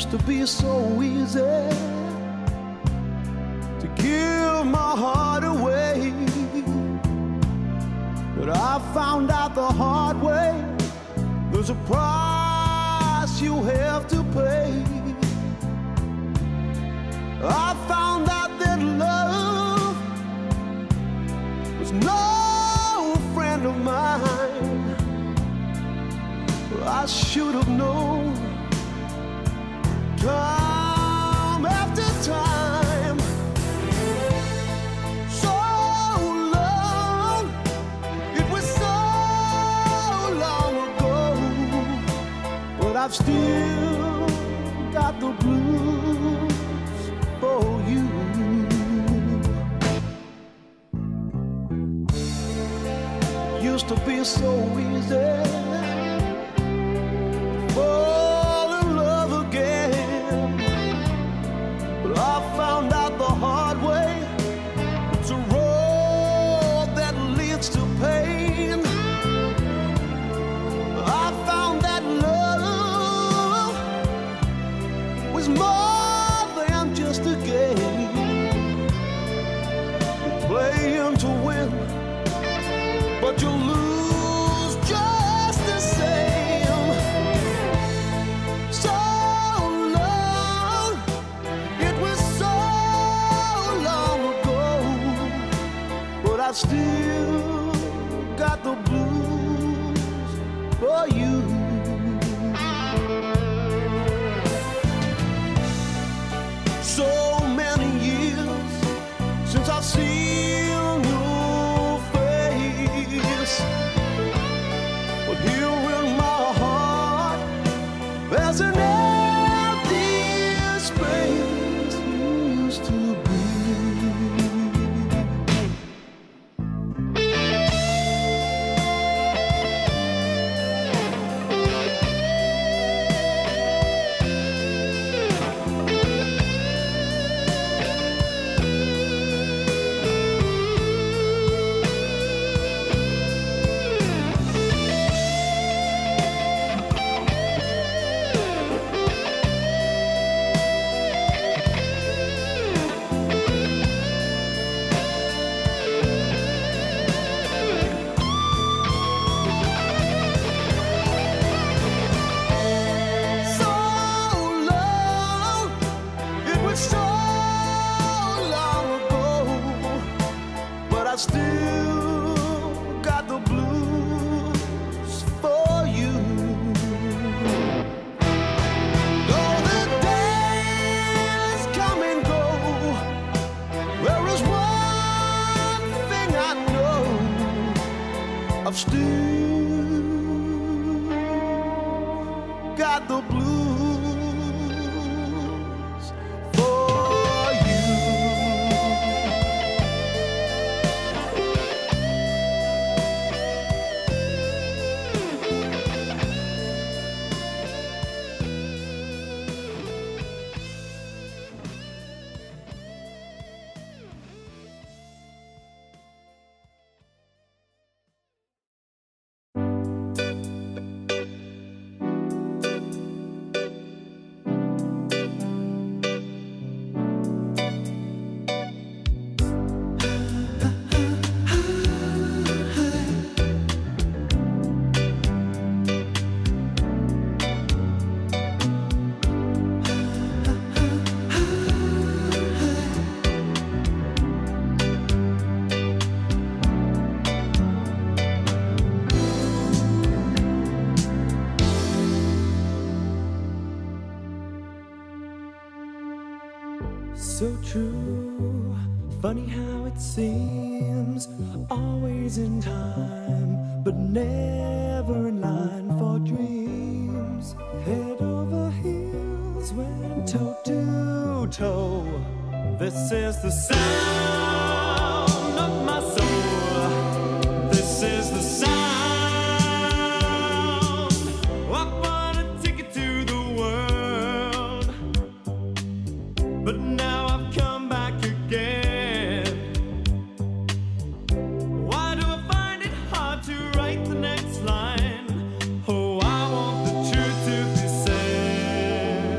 used to be so easy to give my heart away, but I found out the hard way there's a price you have to pay. I found out that love was no friend of mine. I should have known. Time after time, so long, it was so long ago, but I've still got the blues for you. Used to be so easy fall in love again, but I found out the hard way it's a road that leads to pain. I found that love was more than just a game, you're playing to win, but you lose just the same. I've still got the blues for you. So many years since I've seen your face, but here in my heart there's an empty space you used to be. I've still got the blues for you. So true, funny how it seems, always in time, but never in line for dreams. Head over heels, went toe to toe. This is the sound of my soul. This is the sound. Line. Oh, I want the truth to be said.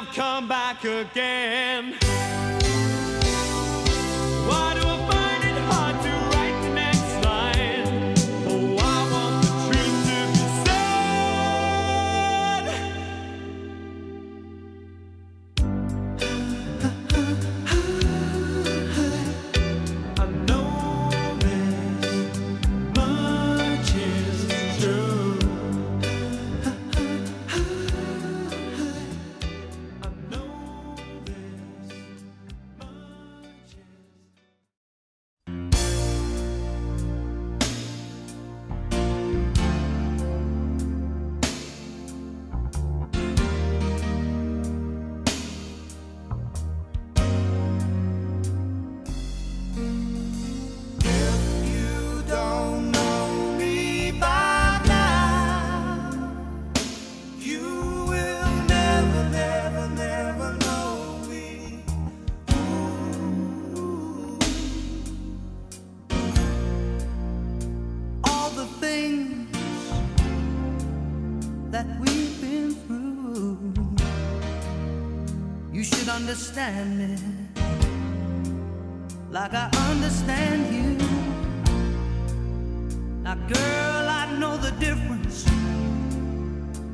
I've come back again. Why do I find it hard to write the next line? Oh, I want the truth to be said. I know that much is true. I know this much is true. That we've been through, you should understand me like I understand you. Now girl, I know the difference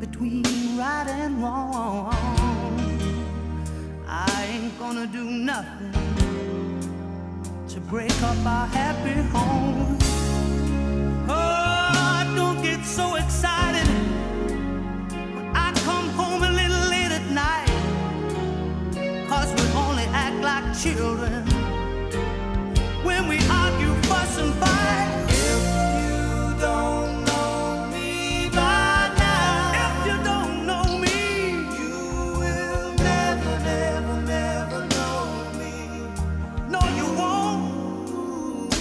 between right and wrong. I ain't gonna do nothing to break up our happy home. Oh, don't get so excited. Children, when we argue, fuss and fight. If you don't know me by now, if you don't know me, you will never, never, never know me. No, you won't.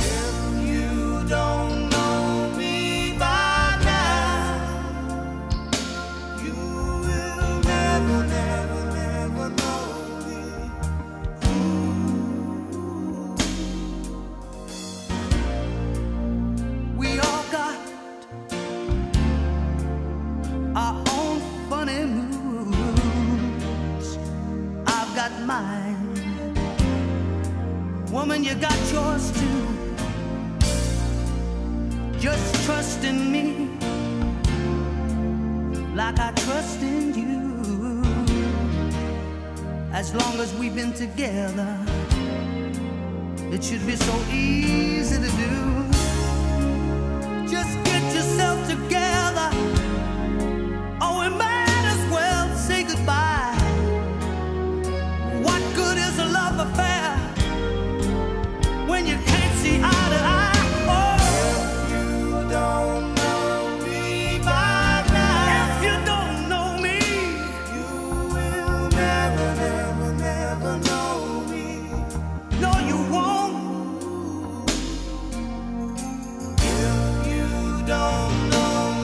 If you don't know me by now, you will never, never. Mine. Woman, you got yours too. Just trust in me like I trust in you. As long as we've been together, it should be so easy to do. Just get yourself together. Oh, and might as well say goodbye. Affair when you can't see eye to eye. Oh, if you don't know me by now, if you don't know me, you will never, never, never know me. No, you won't. If you don't know me.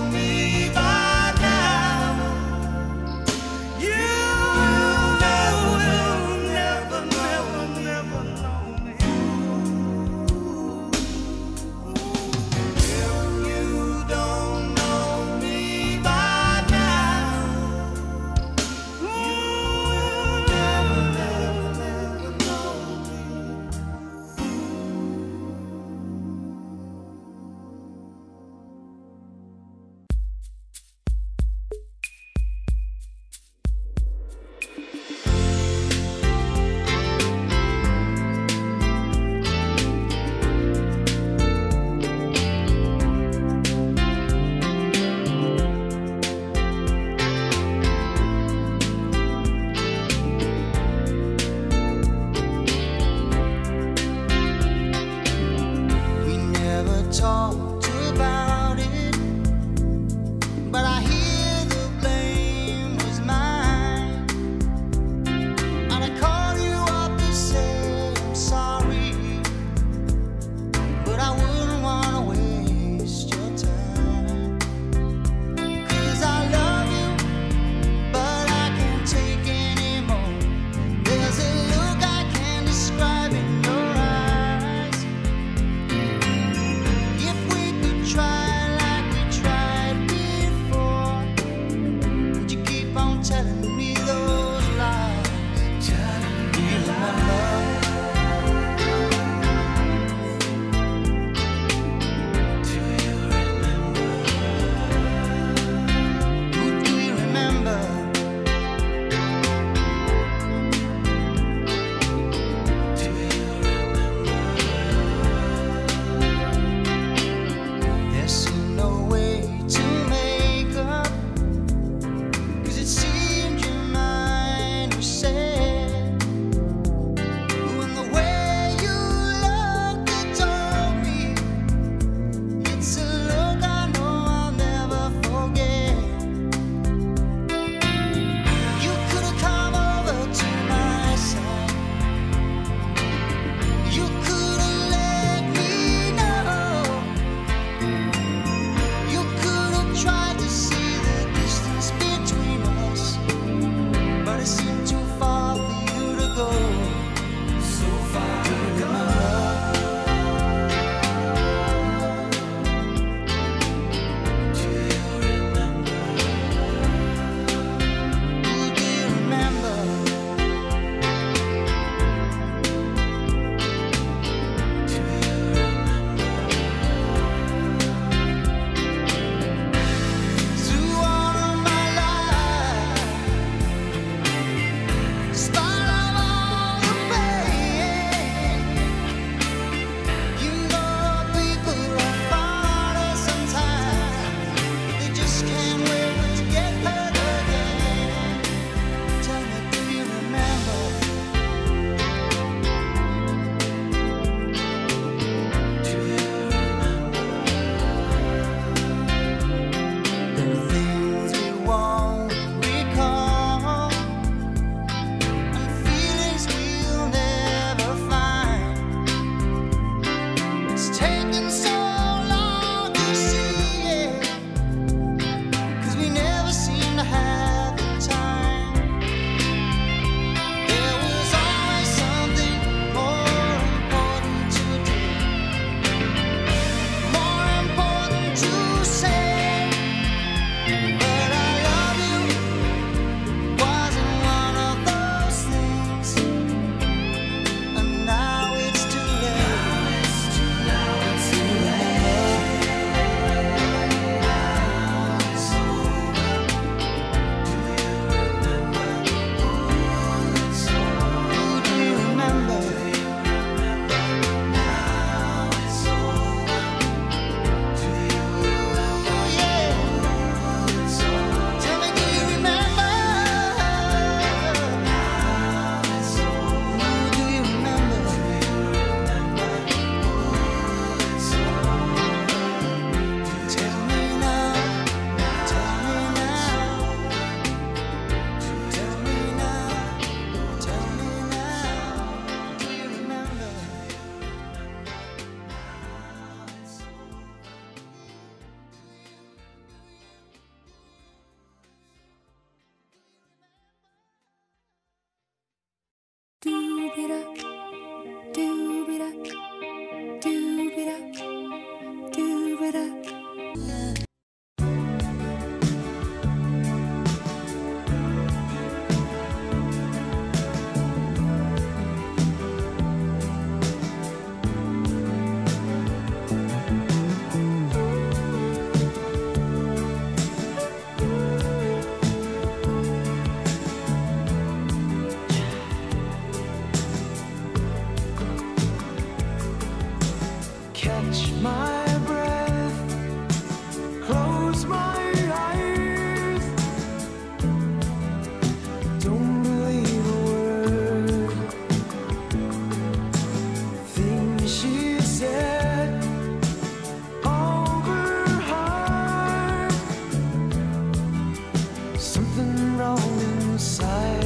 inside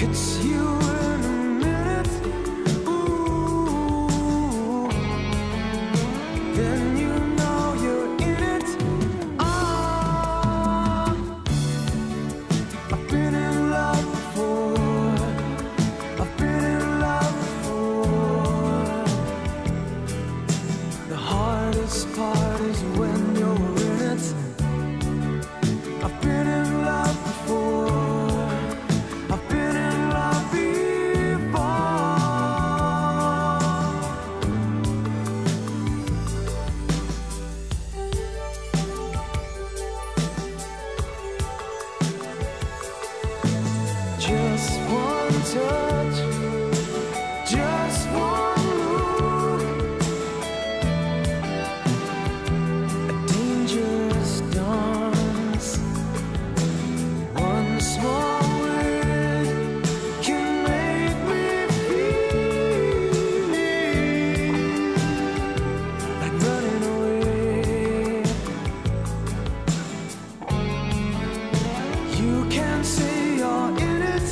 hits you in a minute. Ooh, then you know you're in it. Ah, I've been in love before. I've been in love before. The hardest part is when you're in it. I've been in love before. I've been in love before. Just one touch, just one. You can say you're in it.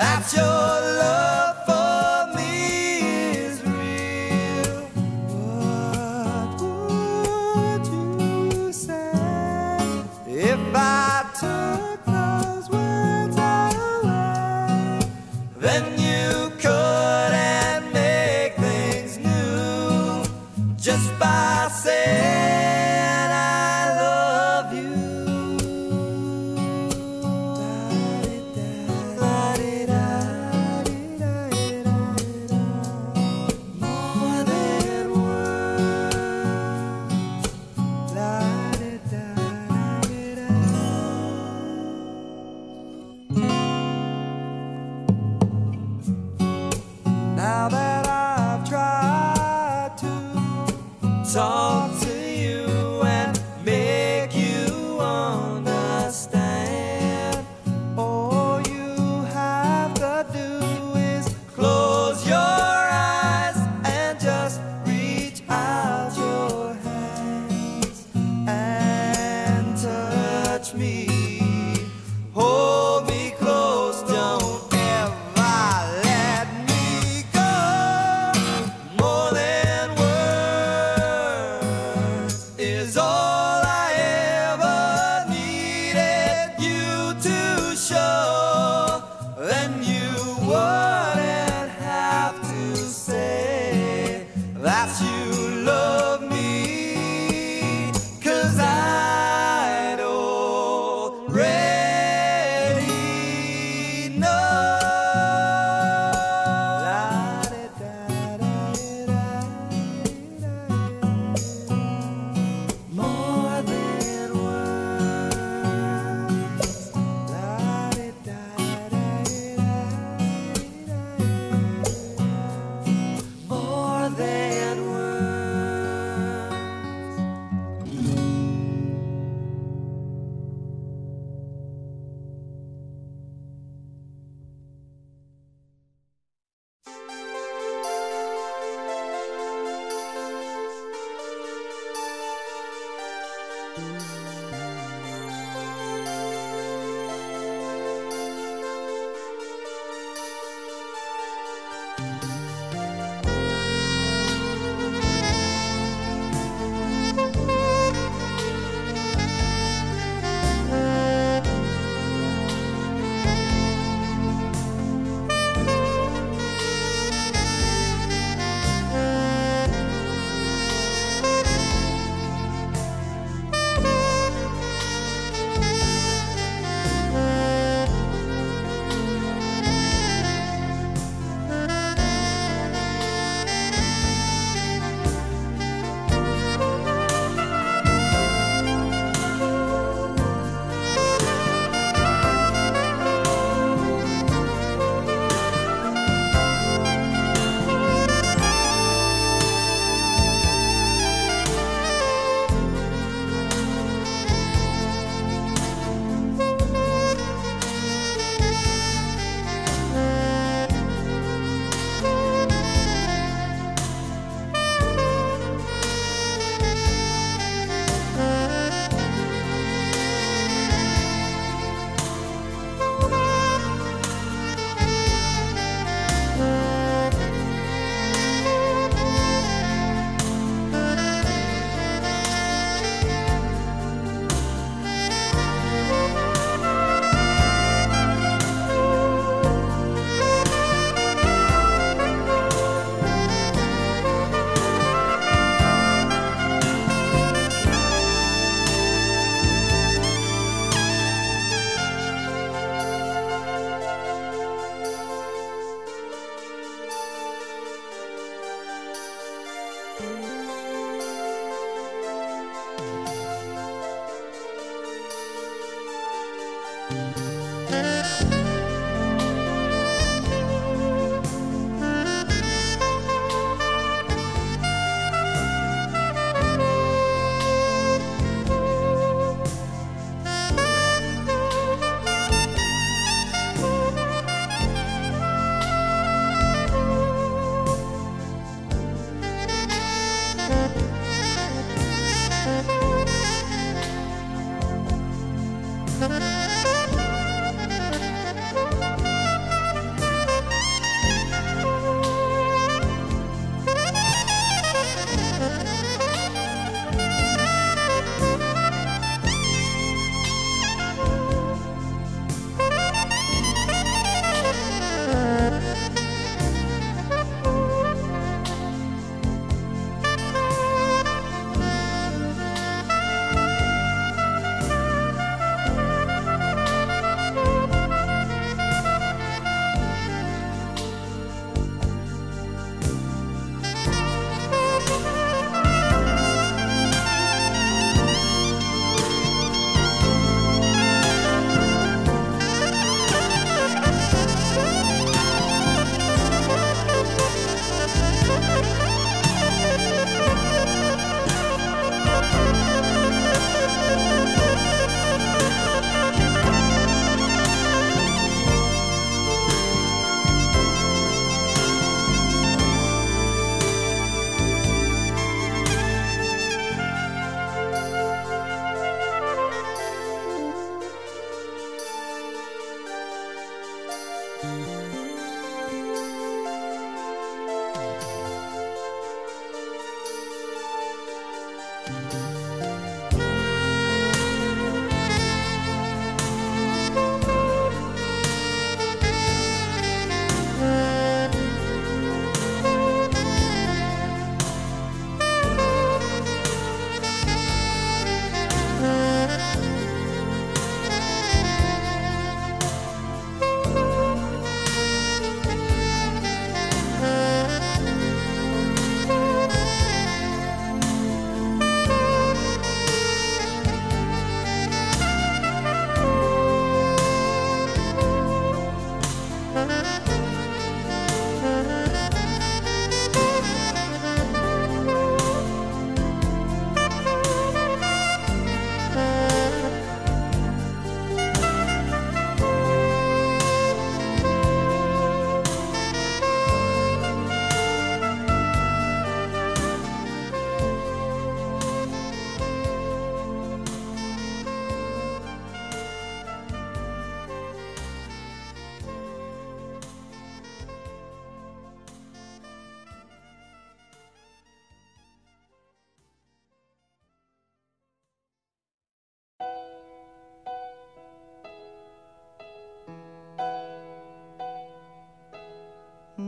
that your love for me is real, what would you say if I took those words away? Then you couldn't make things new just by saying talk to you and make you understand. All you have to do is close your eyes and just reach out your hands and touch me. Hold me close, don't ever let me go. More than is all I ever needed you to show. Then you wouldn't have to say that you love me, 'cause I'd already know.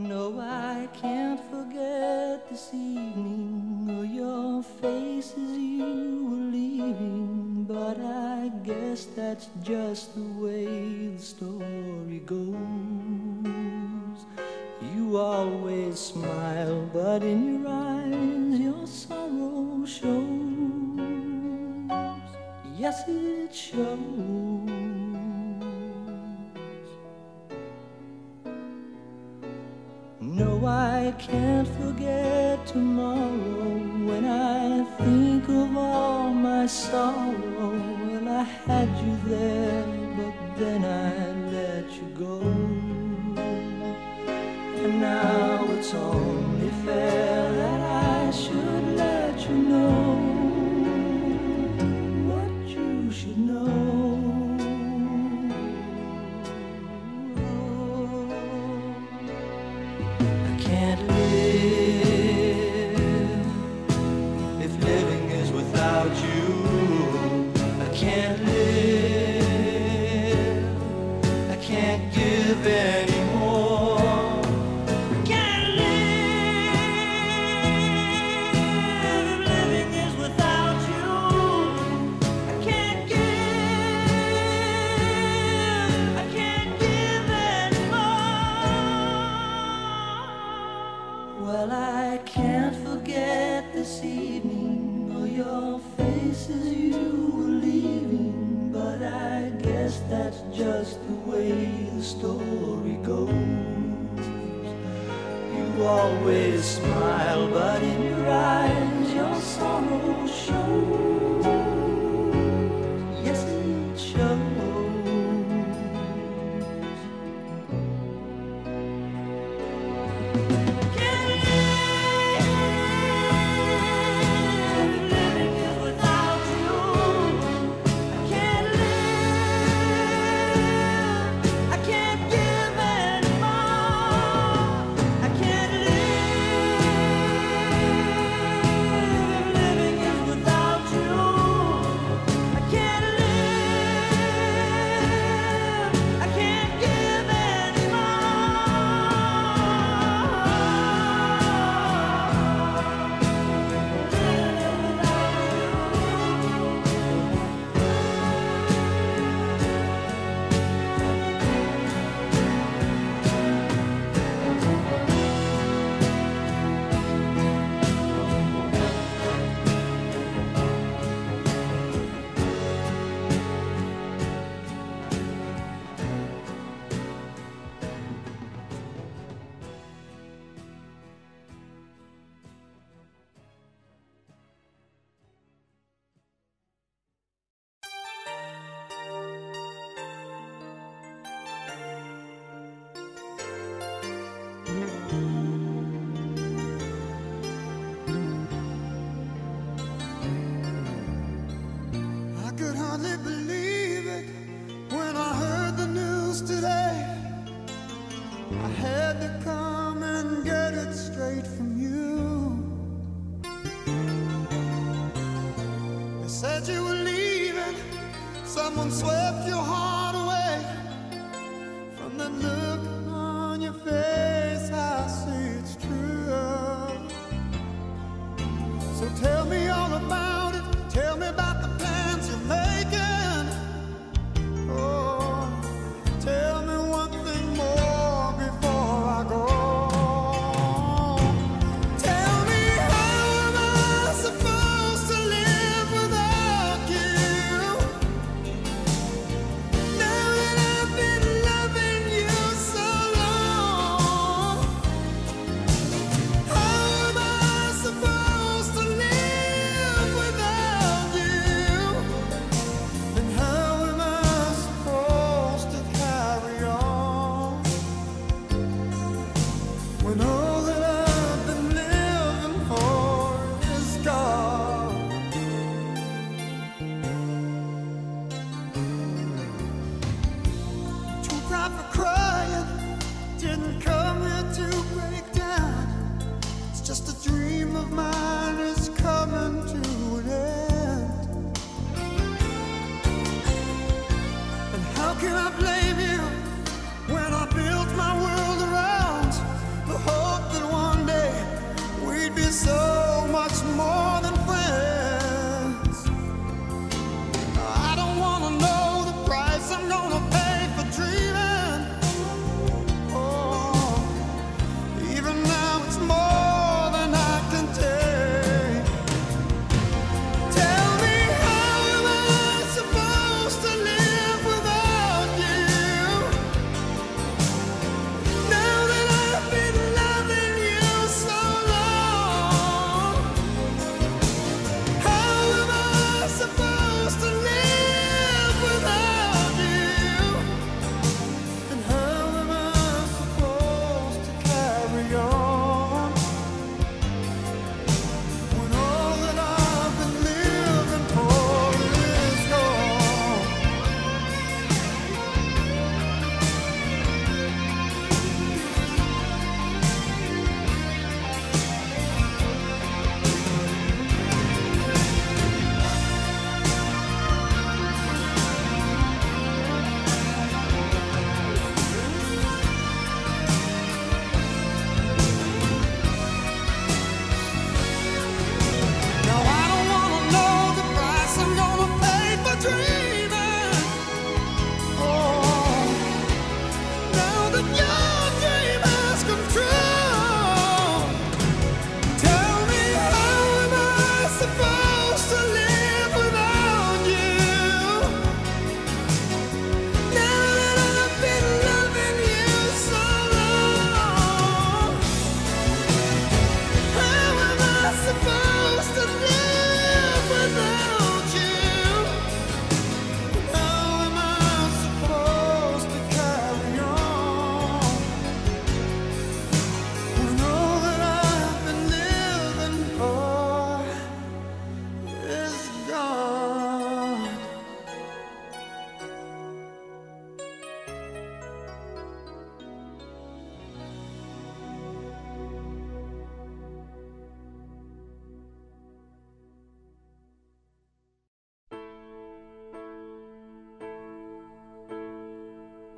No, I can't forget this evening, or your face as you were leaving. But I guess that's just the way the story goes. You always smile, but in your eyes your sorrow shows. Yes, it shows. No, I can't forget tomorrow. When I think of all my sorrow, well, I had you there, but then I let you go. And now it's only fair that I should let you know what you should know. Can I blame you when I built my world around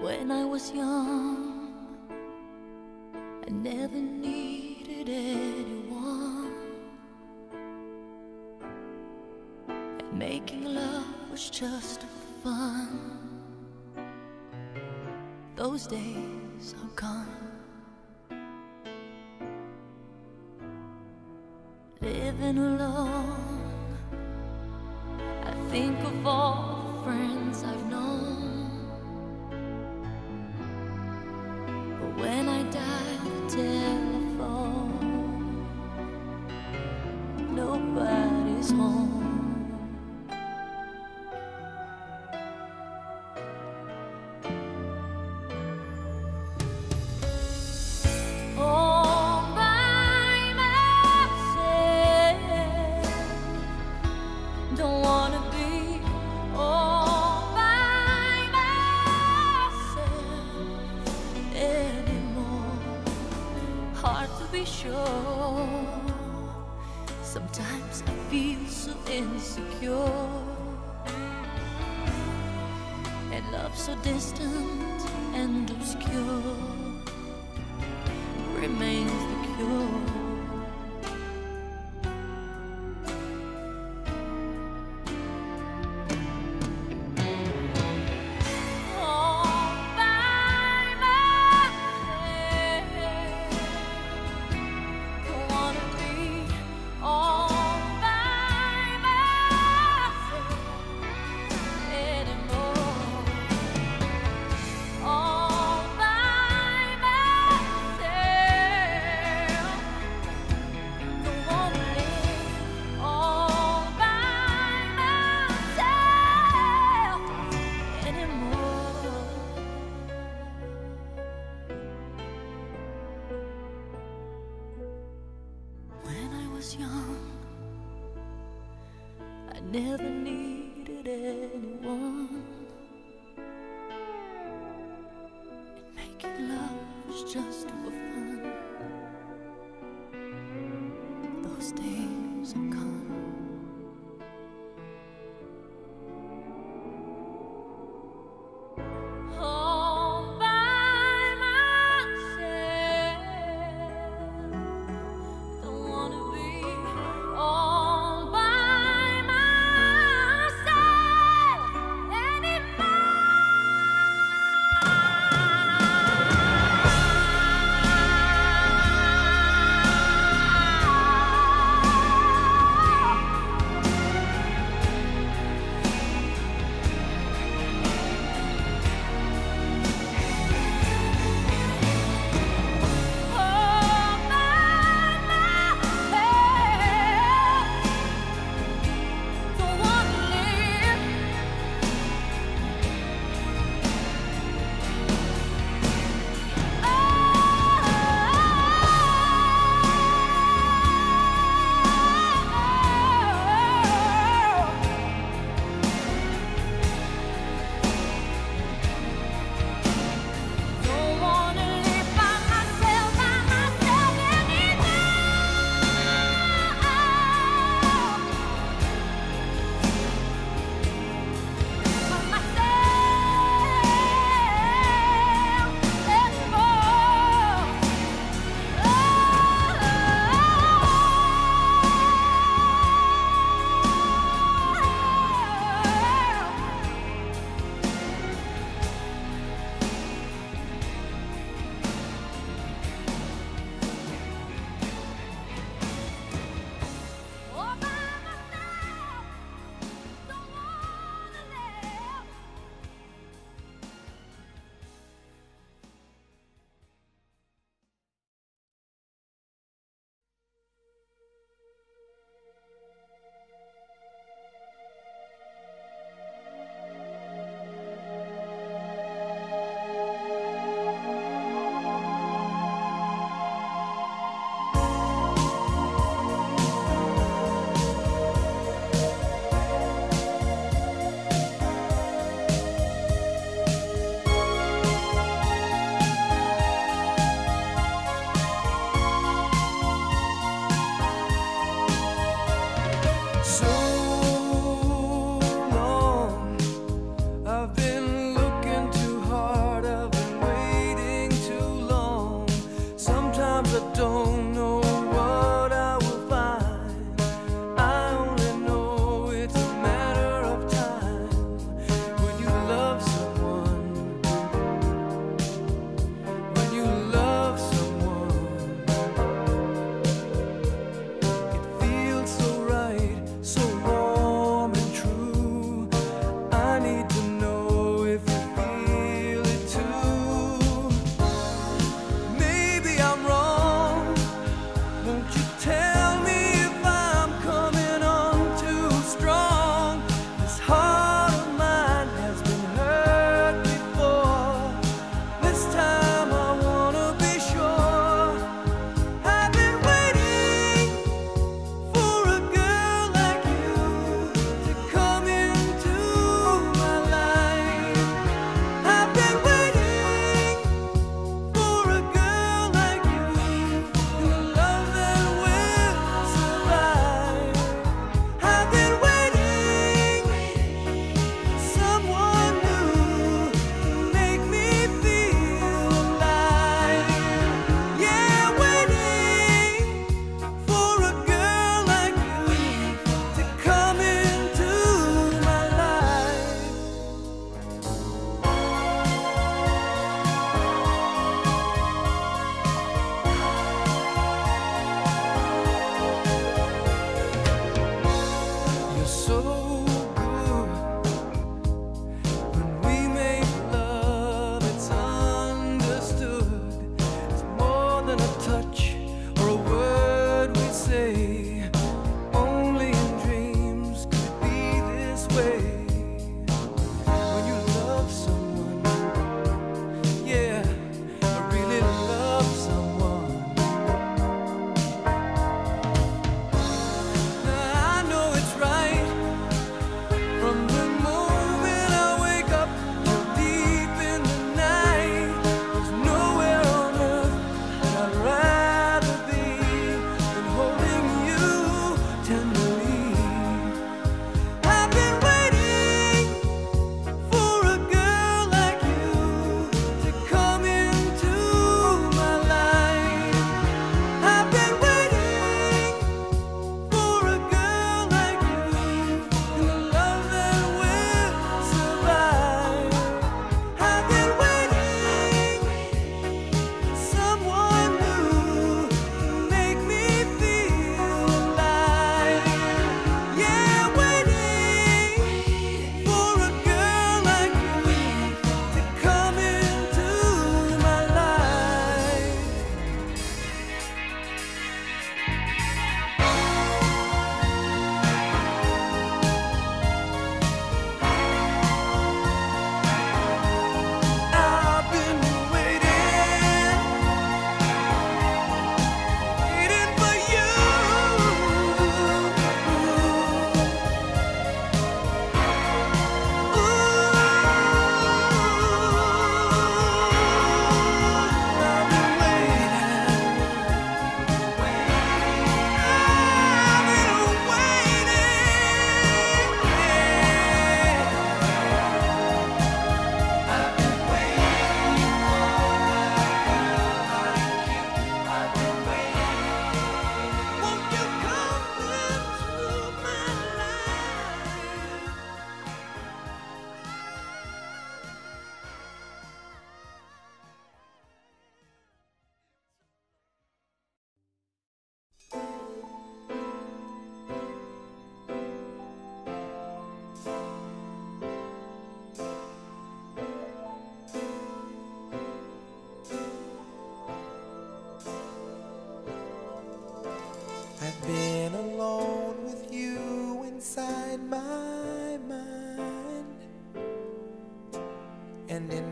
When I was young, I never needed anyone, and making love was just fun. Those days are gone. Living alone, I think of all the friends I've known. When I dial the telephone, nobody's home. All by myself, don't wanna be all by myself. Hard to be sure. Sometimes I feel so insecure, and love so distant and obscure remains the cure. Young, I never needed anyone, and making love was just for fun. Those days are gone. All by myself, don't wanna be all by myself anymore.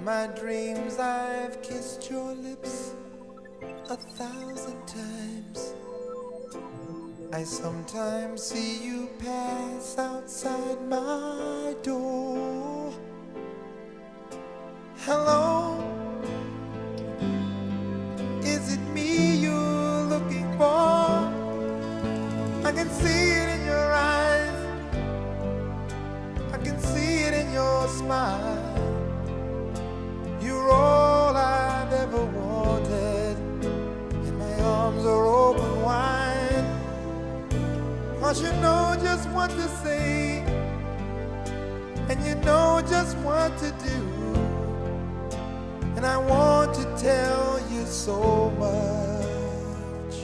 my dreams I've kissed your lips 1,000 times. I sometimes see you pass outside my door. Hello, is it me you're looking for? I can see it in your eyes, I can see it in your smile. You're all I've ever wanted, and my arms are open wide. 'Cause you know just what to say, and you know just what to do, and I want to tell you so much.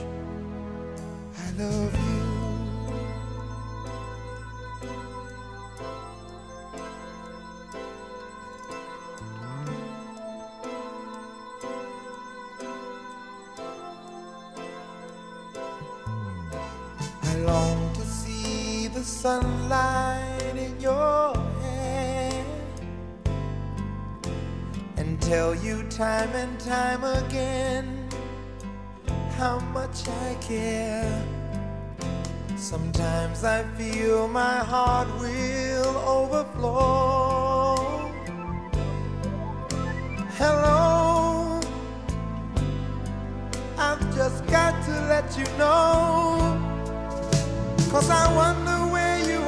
I love you. I long the sunlight in your hair, and tell you time and time again how much I care. Sometimes I feel my heart will overflow. Hello, I've just got to let you know, 'cause I wonder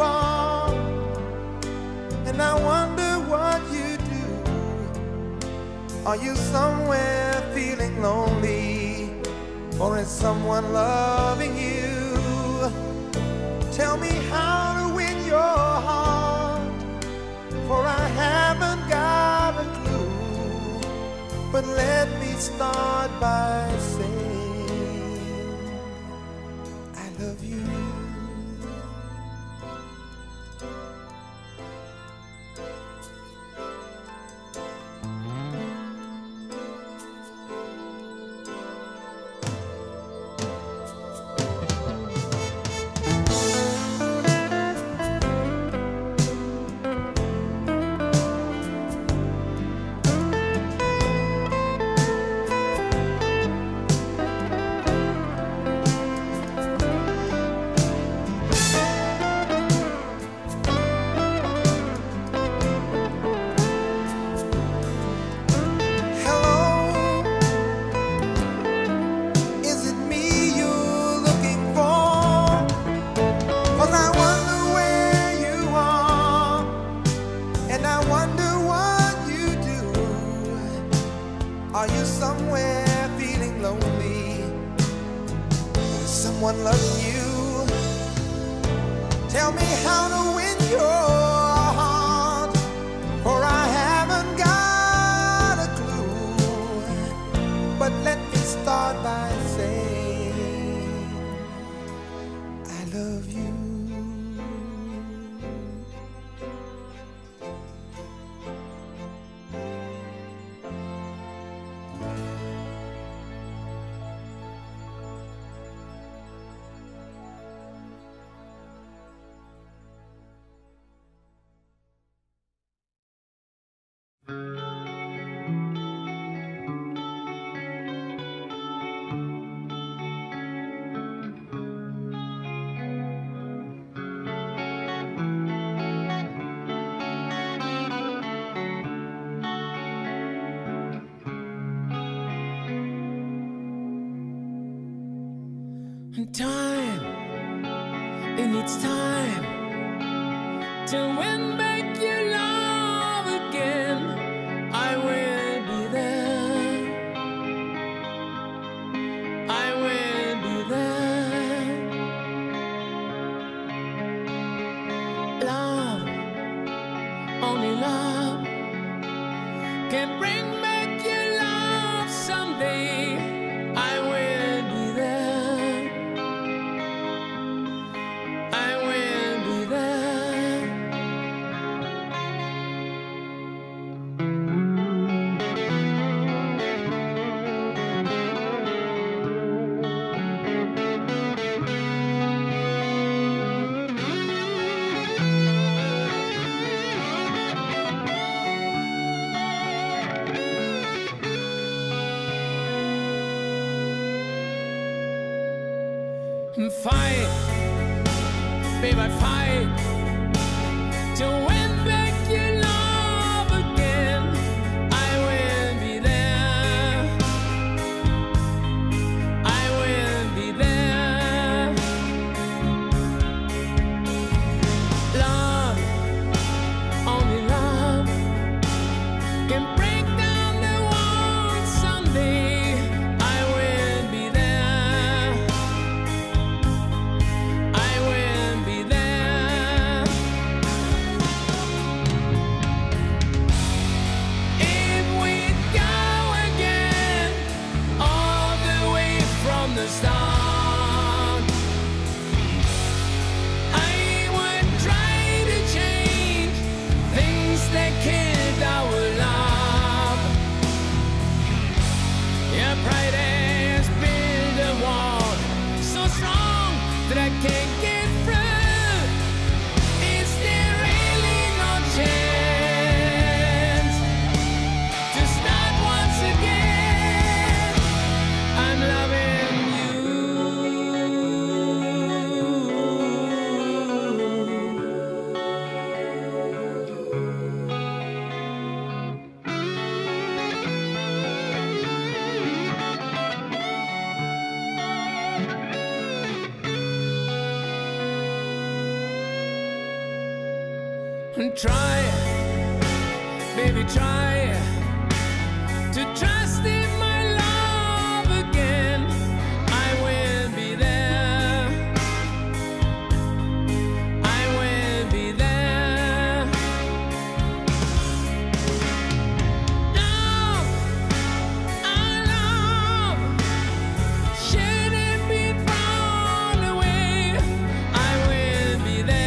are, and I wonder what you do. Are you somewhere feeling lonely, or is someone loving you? Tell me how to win your heart, for I haven't got a clue. But let me start by saying I love you. Are you somewhere feeling lonely? Is someone loving you? Tell me how to win your heart, for I haven't got a clue. But let me start by saying I love you. Time, it needs time to win back your love again. I will be there, I will be there. Love, only love can bring back your love someday. and fight, babe, I fight to win back your love again. I will be there, I will be there. Love, only love can bring. Pride has built a wall so strong that I can't get through. Is there really no chance to start once again? I'm loving and try, baby, try to trust in my love again. I will be there, I will be there. Love, our love shouldn't be thrown away. I will be there,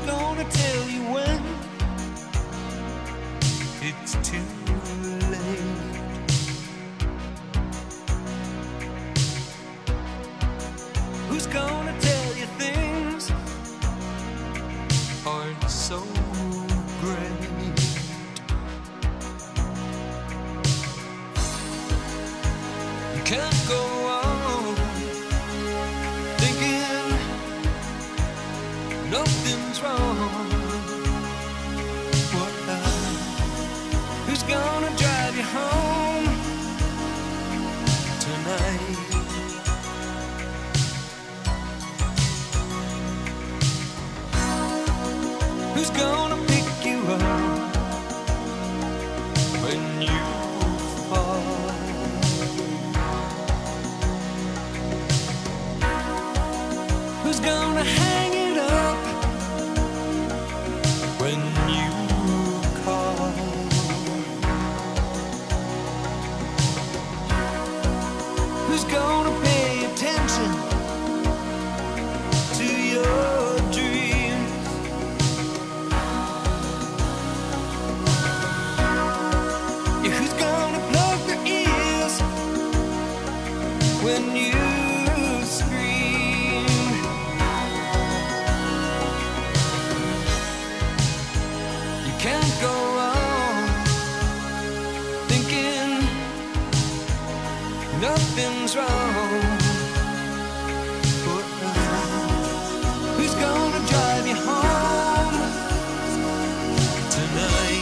who's gonna tell you when it's too late? Who's gonna tell you things aren't so great? You can't go on thinking nothing's wrong. Who's gonna drive you home tonight? Who's gonna pick you up when you fall? Who's gonna hang it up when you when you scream? You can't go on thinking nothing's wrong. Who's gonna drive you home tonight?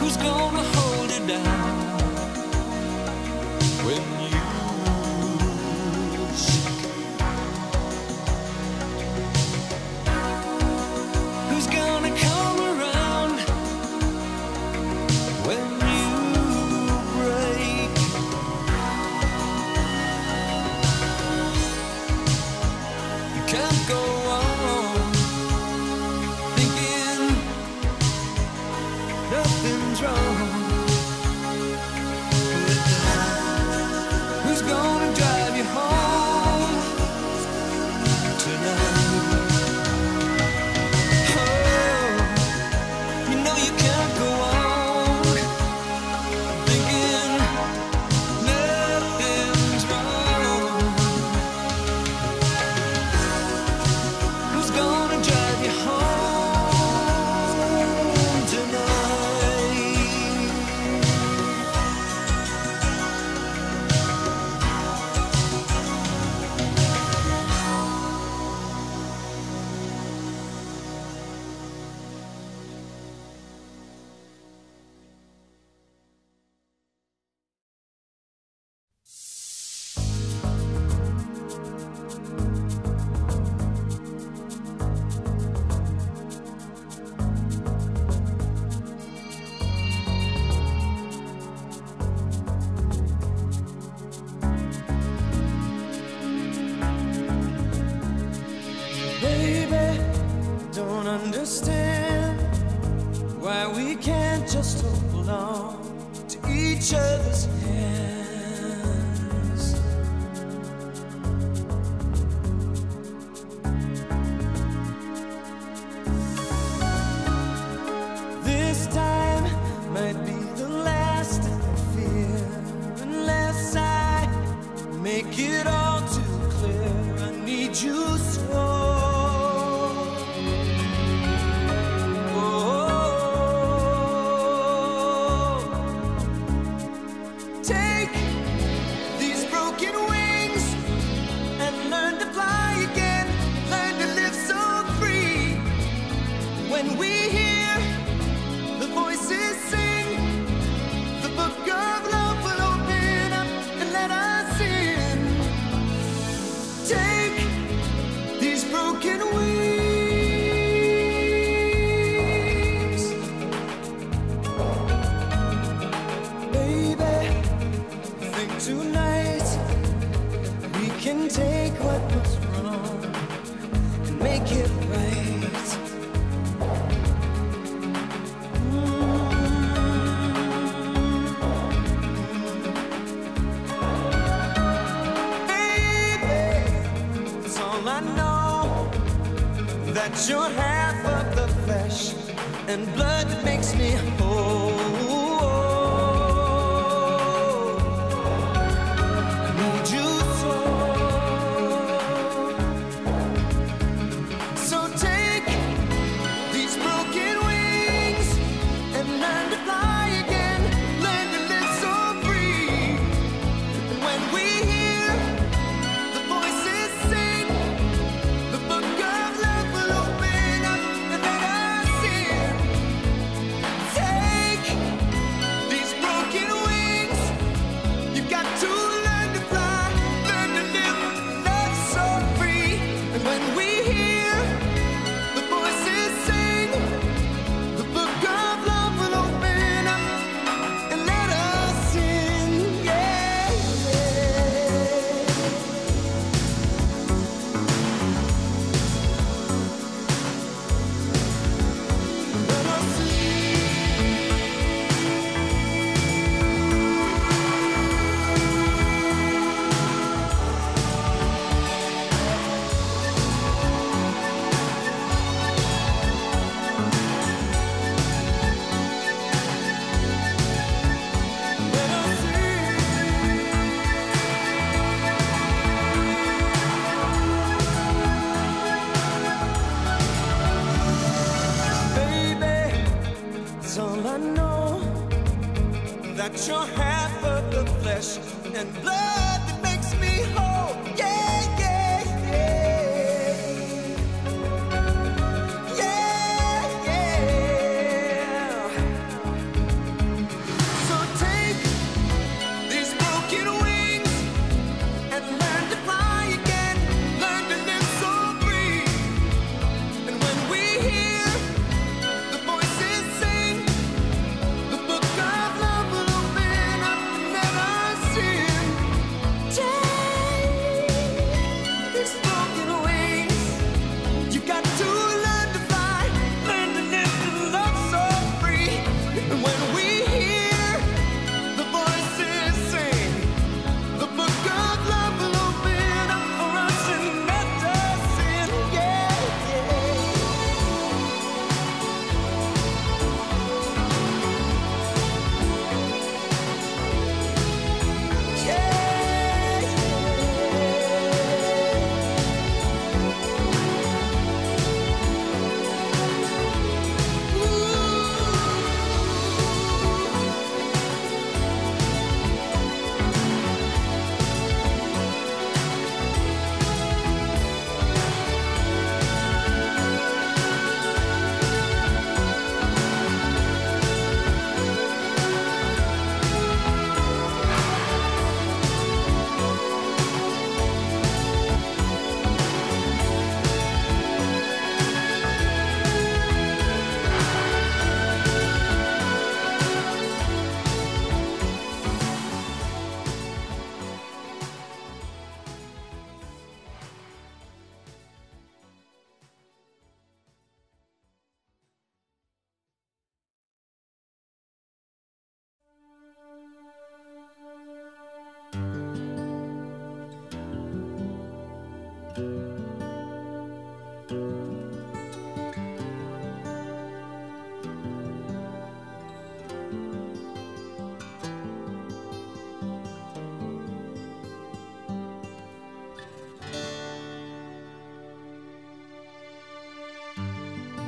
Who's gonna hold you down when you shake? Who's gonna come around when you break? You can't go on thinking nothing's wrong. Who's gonna drive you home tonight? Oh, you know you can't go on thinking nothing's wrong. Who's gonna drive you home tonight? Understand why we can't just hold on to each other's hands. This time might be the last that I fear, unless I make it all too clear. I need you so. When we hear the voices sing, the book of love will open up and let us in. tonight. We can take what was wrong and make it right. Baby, it's all I know, that you're half of the flesh and blood that makes me whole. You're half of the flesh and blood that makes me whole. Yeah, yeah, yeah. Yeah, yeah. So take these broken wings and learn to fly again. Learn to live so free. And when we hear the voices sing, the book of love will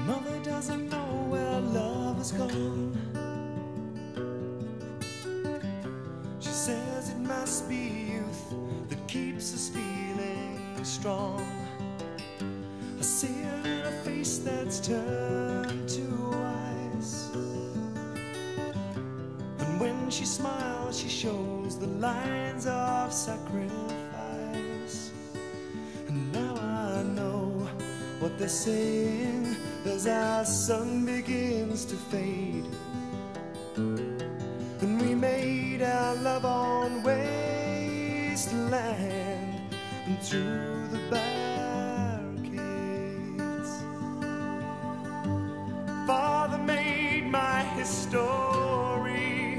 Mother doesn't know where love is gone. She says it must be youth that keeps us feeling strong. I see her in a face that's turned to ice, and when she smiles she shows the lines of sacrifice. And now I know what they're saying. As our sun begins to fade, and we made our love on way. wasteland and through the barricades. Father made my history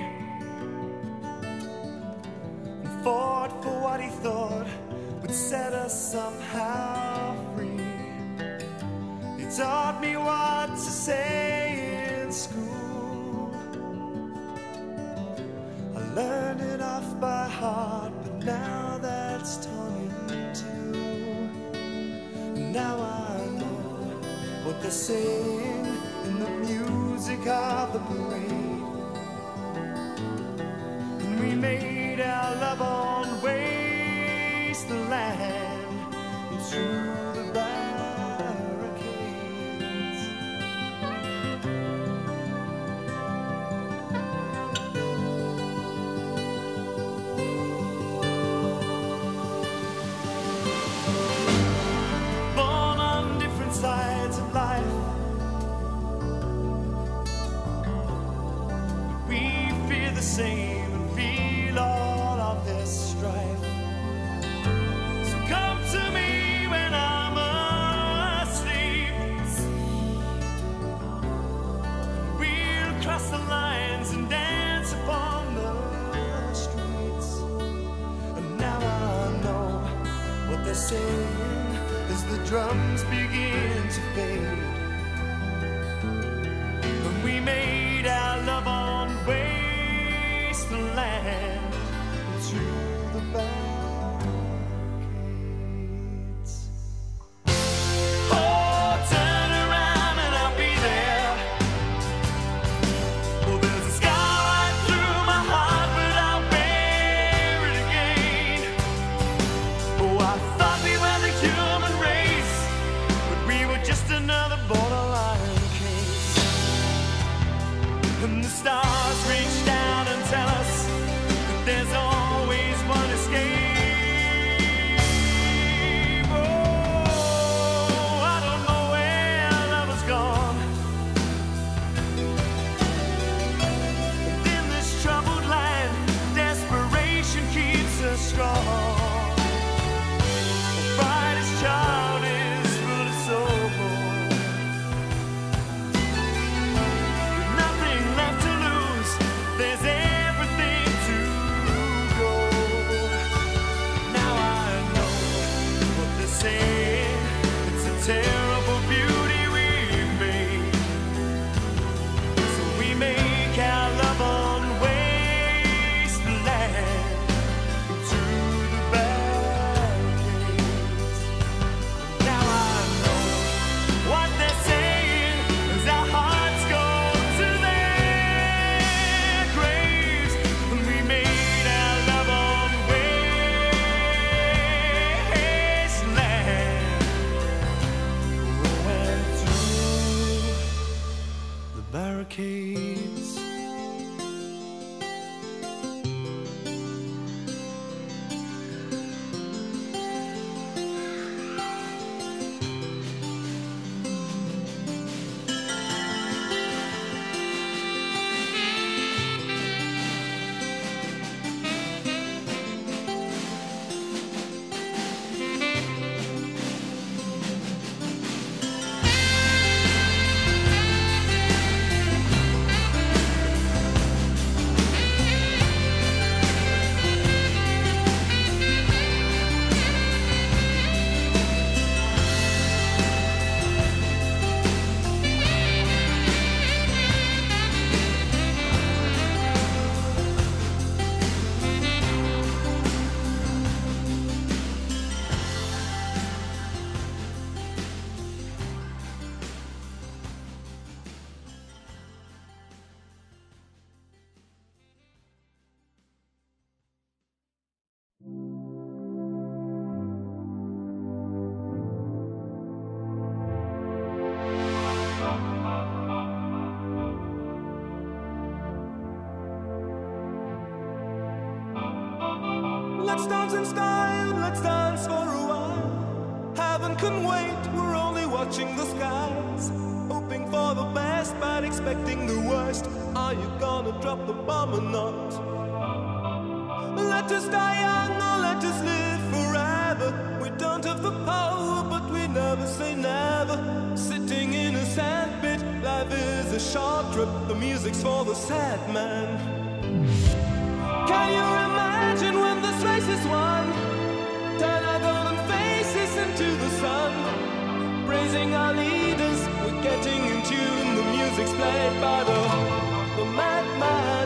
and fought for what he thought would set us somehow free. He taught me what to say in school. I learned it off by heart, but now that's torn in two. And now I know what they're saying in the music of the parade. And we made our love on wasteland and through the same and feel all of this strife. So come to me when I'm asleep. We'll cross the lines and dance upon the streets. And now I know what they're saying as the drums begin to fade. And we made our love on way the land to the back. Barricades. Let's dance in style, let's dance for a while. Heaven can wait, we're only watching the skies. Hoping for the best, but expecting the worst. Are you gonna drop the bomb or not? Let us die young or let us live forever. We don't have the power, but we never say never. Sitting in a sandpit, life is a short trip. The music's for the sad man. Can you imagine when this race is won? Turn our golden faces into the sun. Praising our leaders, we're getting in tune. The music's played by the madman.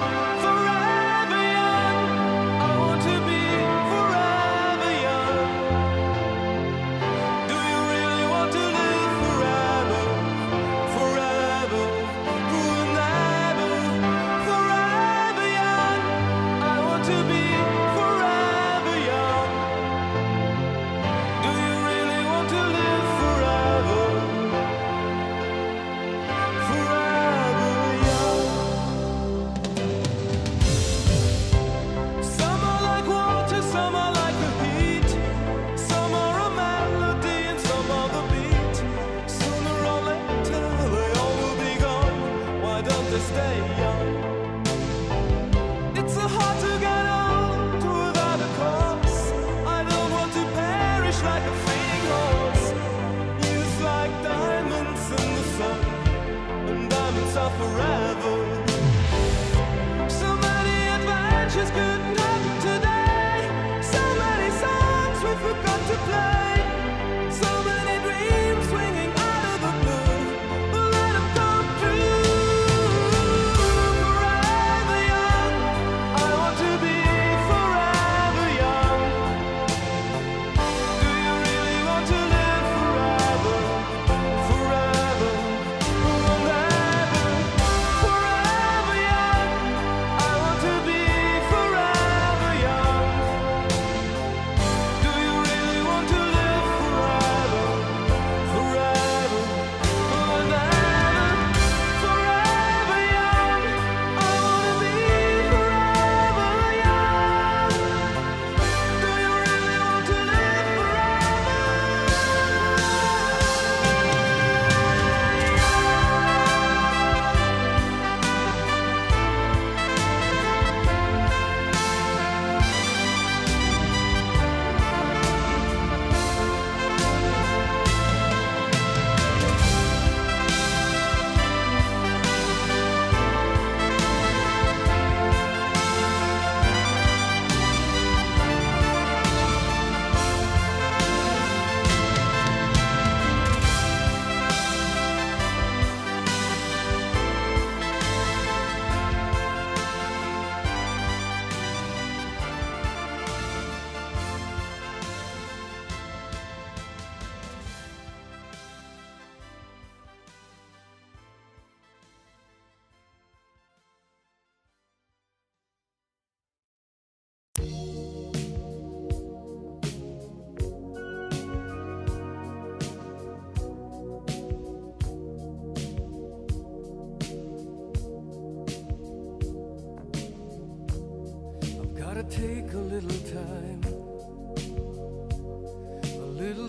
Take a little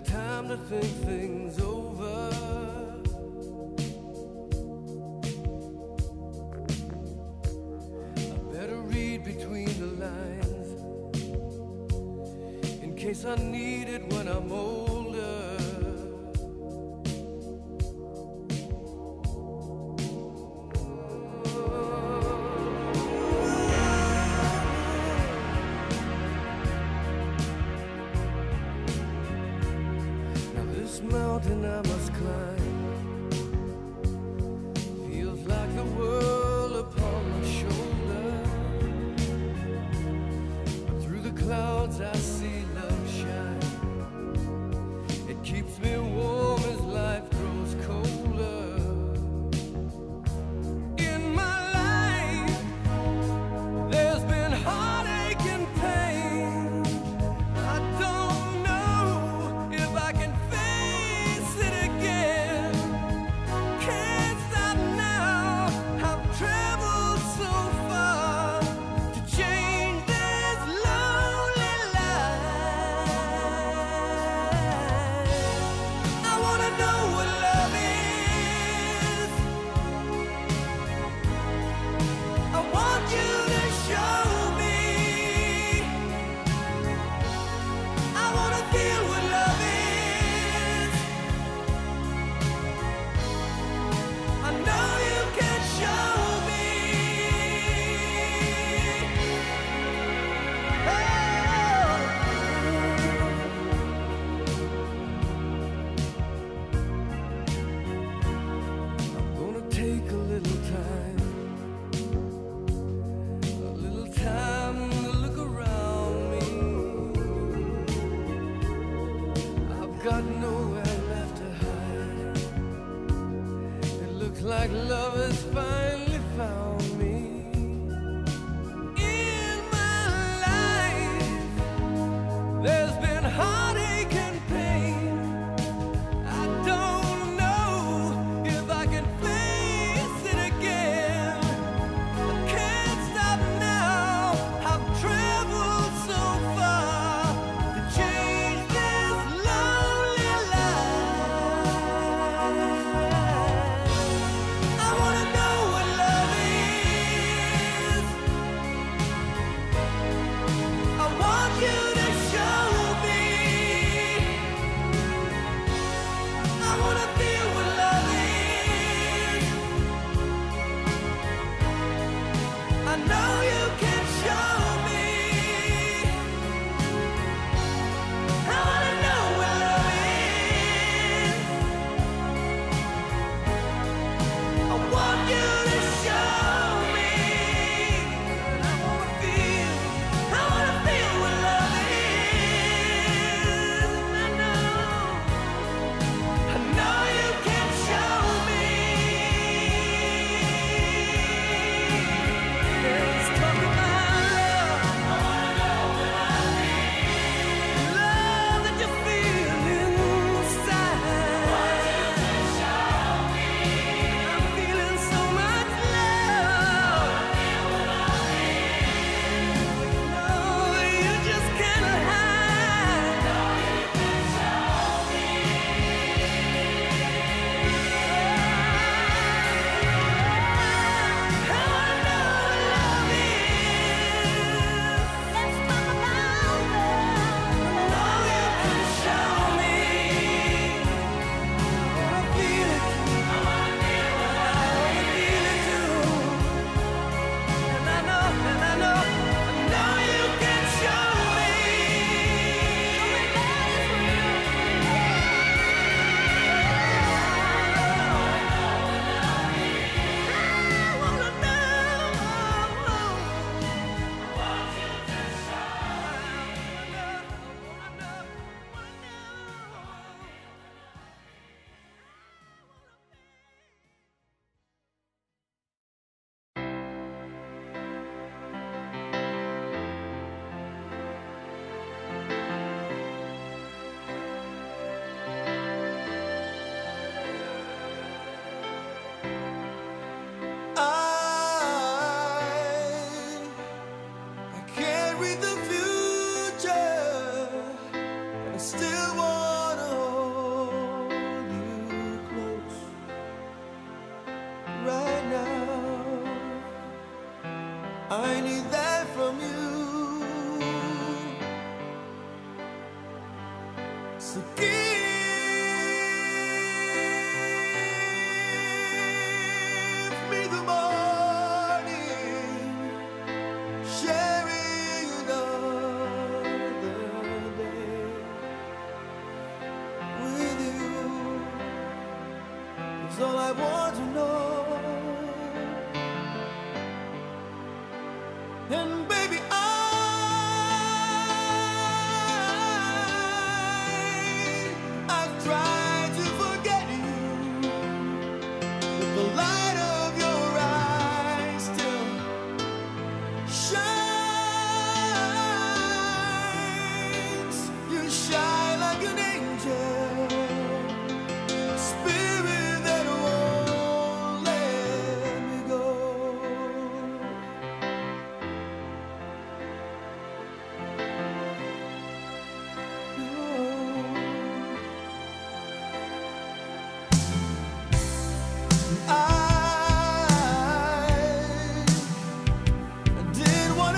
time to think things over. I better read between the lines in case I need it when I'm older. Mountain I must climb, feels like the world upon my shoulder, but through the clouds I see love shine. It keeps me warm as life grows colder. In my life there's been heartache and pain. I don't know if I can traveled so far to change this lonely life. I did what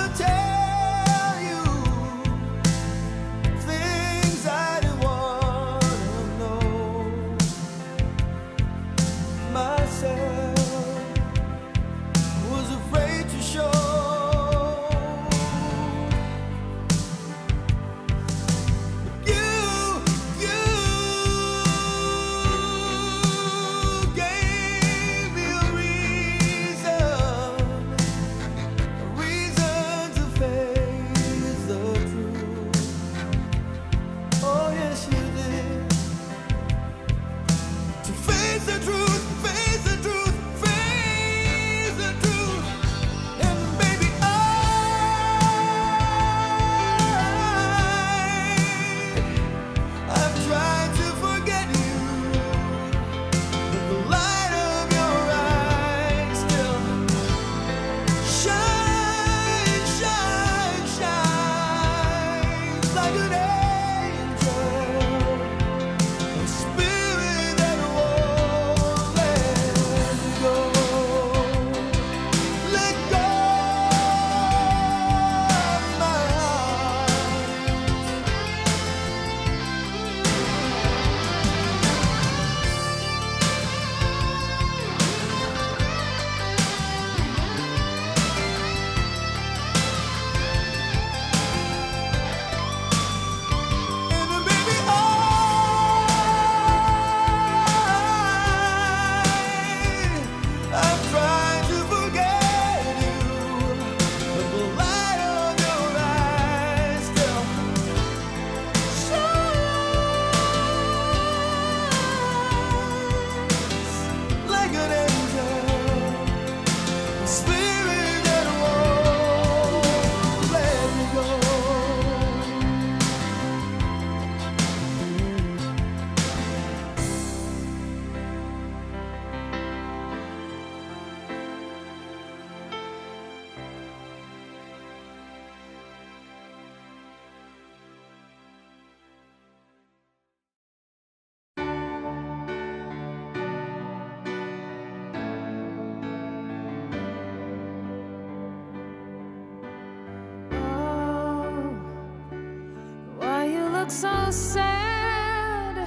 look so sad,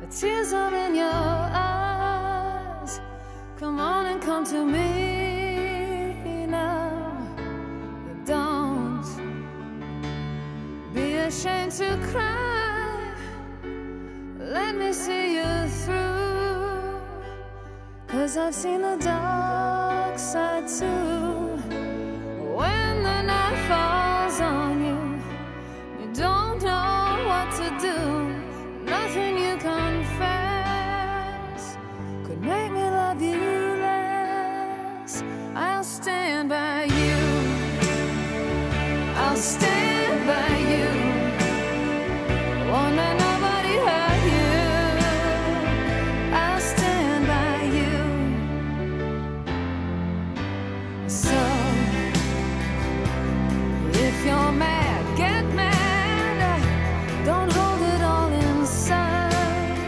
the tears are in your eyes. Come on and come to me now. You don't be ashamed to cry. Let me see you through, 'cause I've seen the dark side too. When the night falls on you, you don't know what to do. Nothing you confess could make me love you less. I'll stand by you. I'll stand by you. Won't let nobody hurt you. I'll stand by you. So if you're mad, get mad. Don't hold it all inside.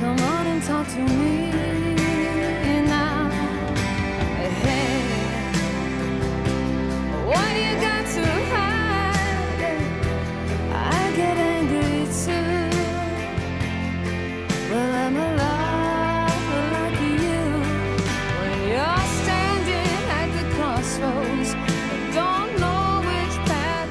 Come on and talk to me now. Hey, what you got to hide? I get angry too. Well, I'm a lover like you. When you're standing at the crossroads, don't know that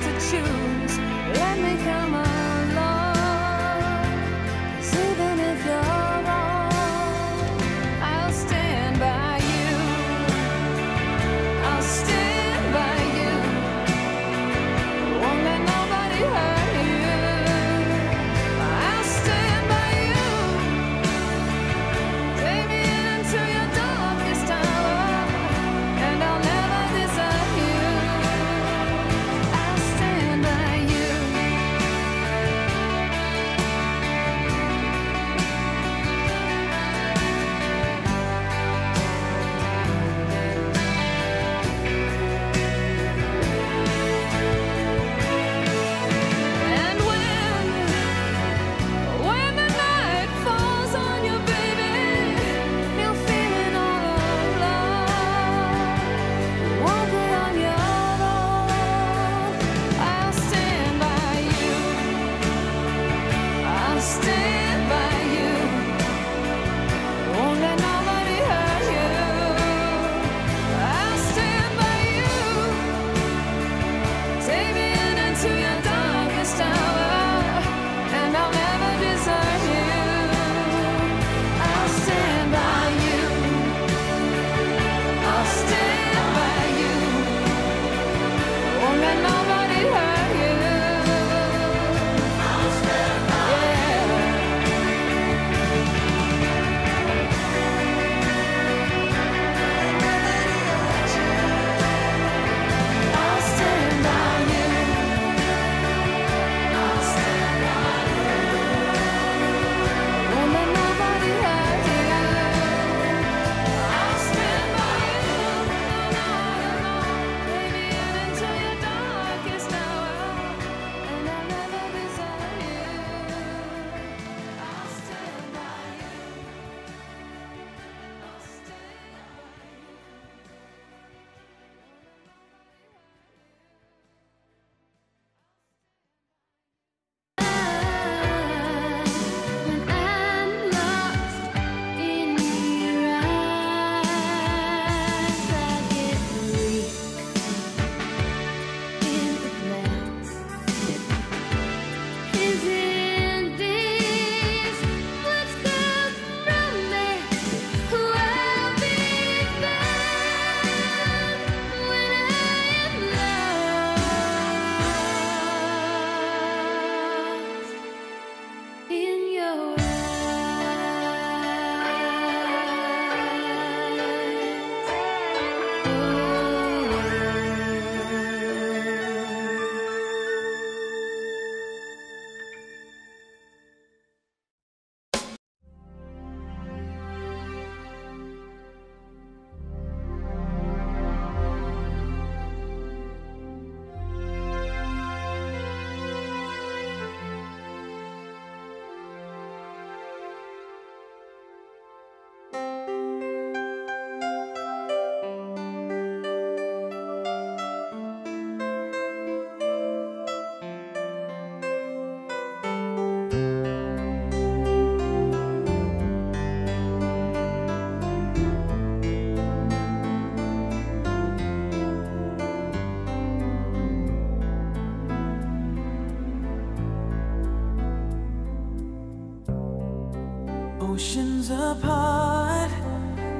oceans apart,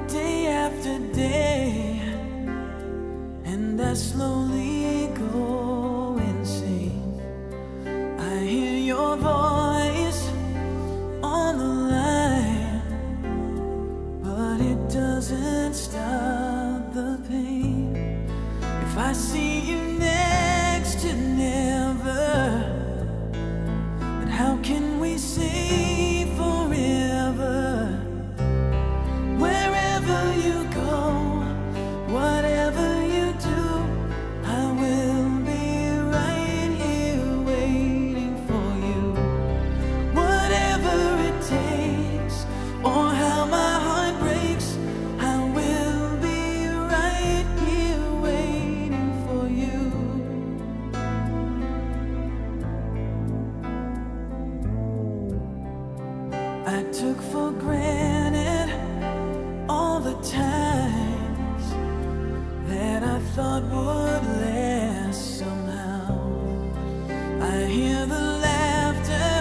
day after day, and I slowly go insane. I hear your voice on the line, but it doesn't stop the pain. If I see you next to never, then how can we see? I took for granted all the times that I thought would last somehow. I hear the laughter,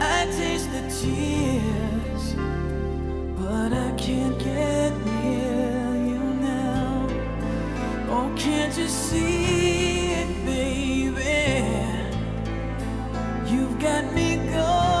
I taste the tears, but I can't get near you now. Oh, can't you see it, baby? You've got me going.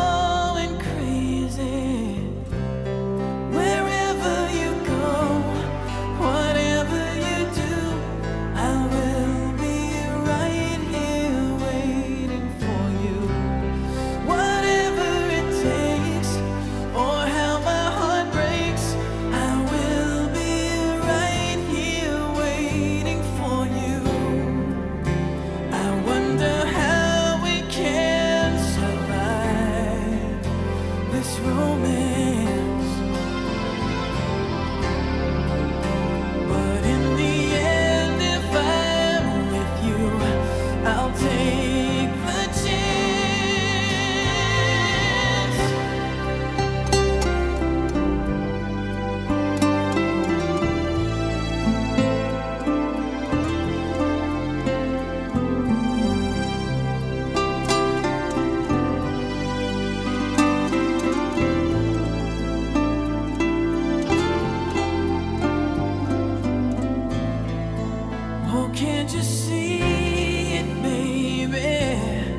Can't you see it, baby?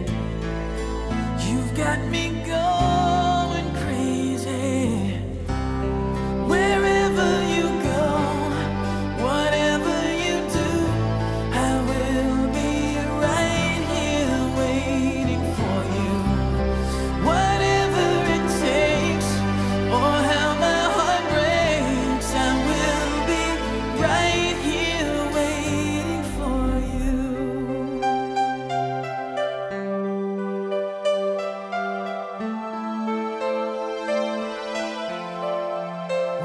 You've got me going crazy. Wherever you go, whatever you do, I will be right here waiting for you. Whatever it takes, or how my heart breaks, I will be right here waiting.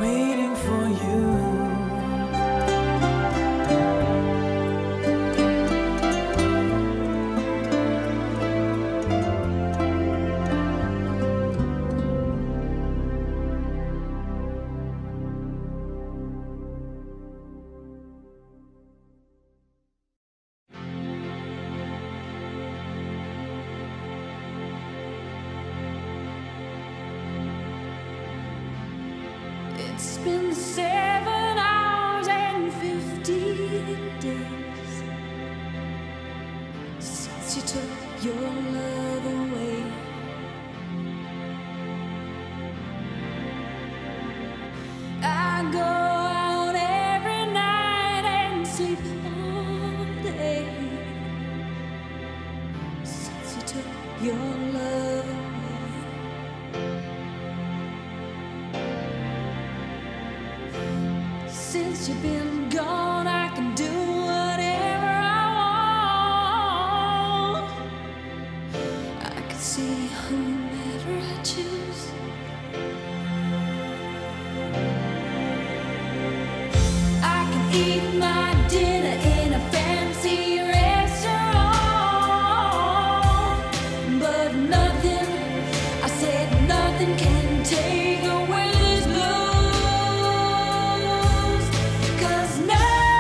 Waiting for you. It's been 7 hours and 15 days since you took your love away. I go out every night and sleep all day since you took your love away. Since you've been gone, I can do whatever I want. I can see whomever I choose. I can eat my dinner in a fancy restaurant, but nothing, I said nothing can take away. No!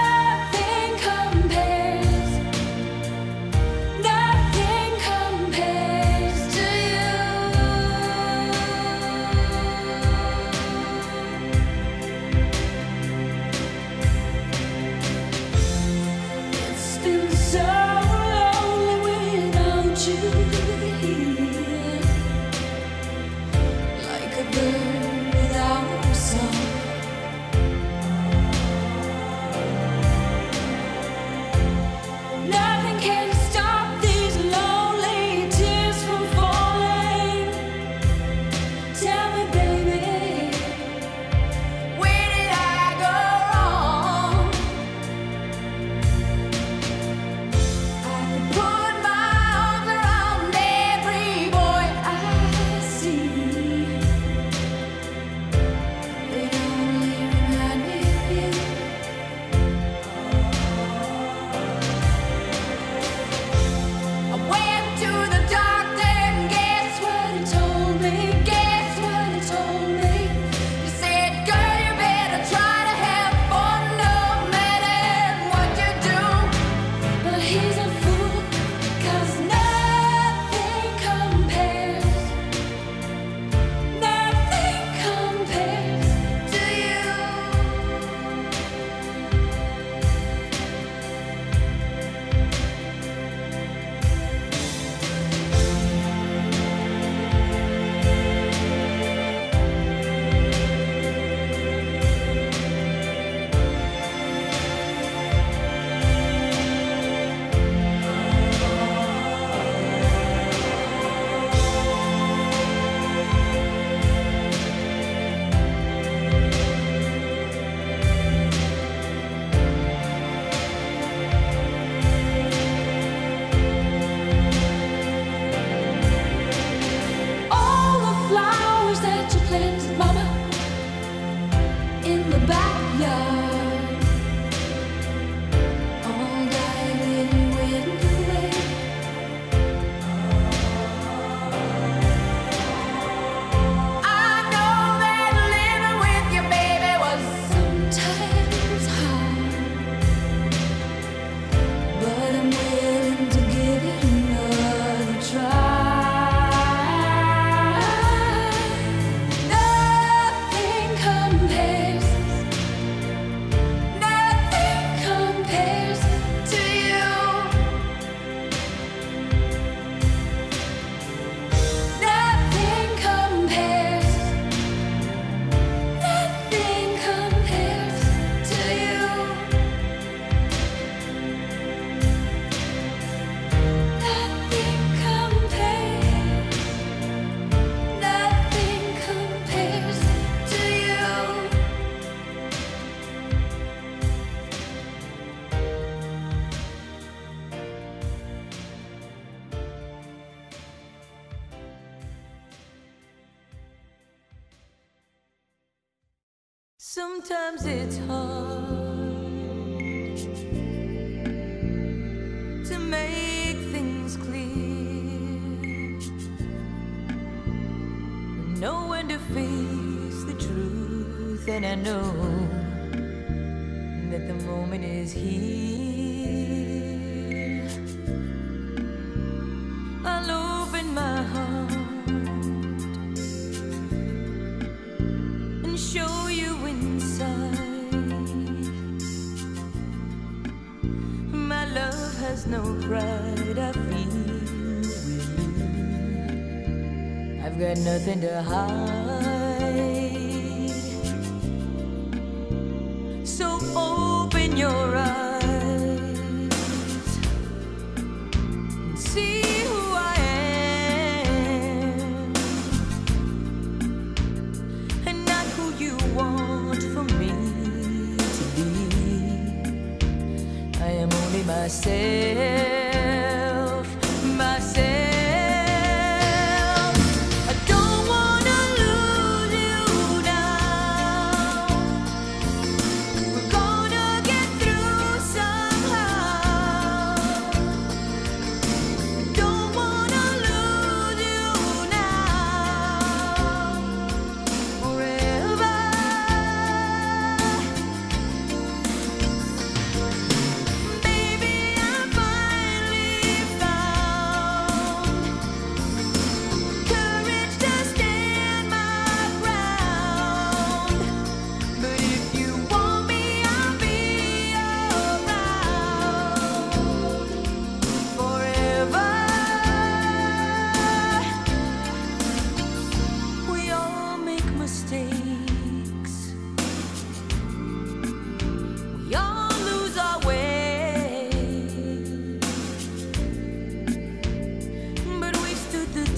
Sometimes it's hard to make things clear. Know when to face the truth, and I know that the moment is here. I'll open my heart and show my love has no pride. I feel I've got nothing to hide. So open your eyes and see who I am, and not who you want from me. I am only myself.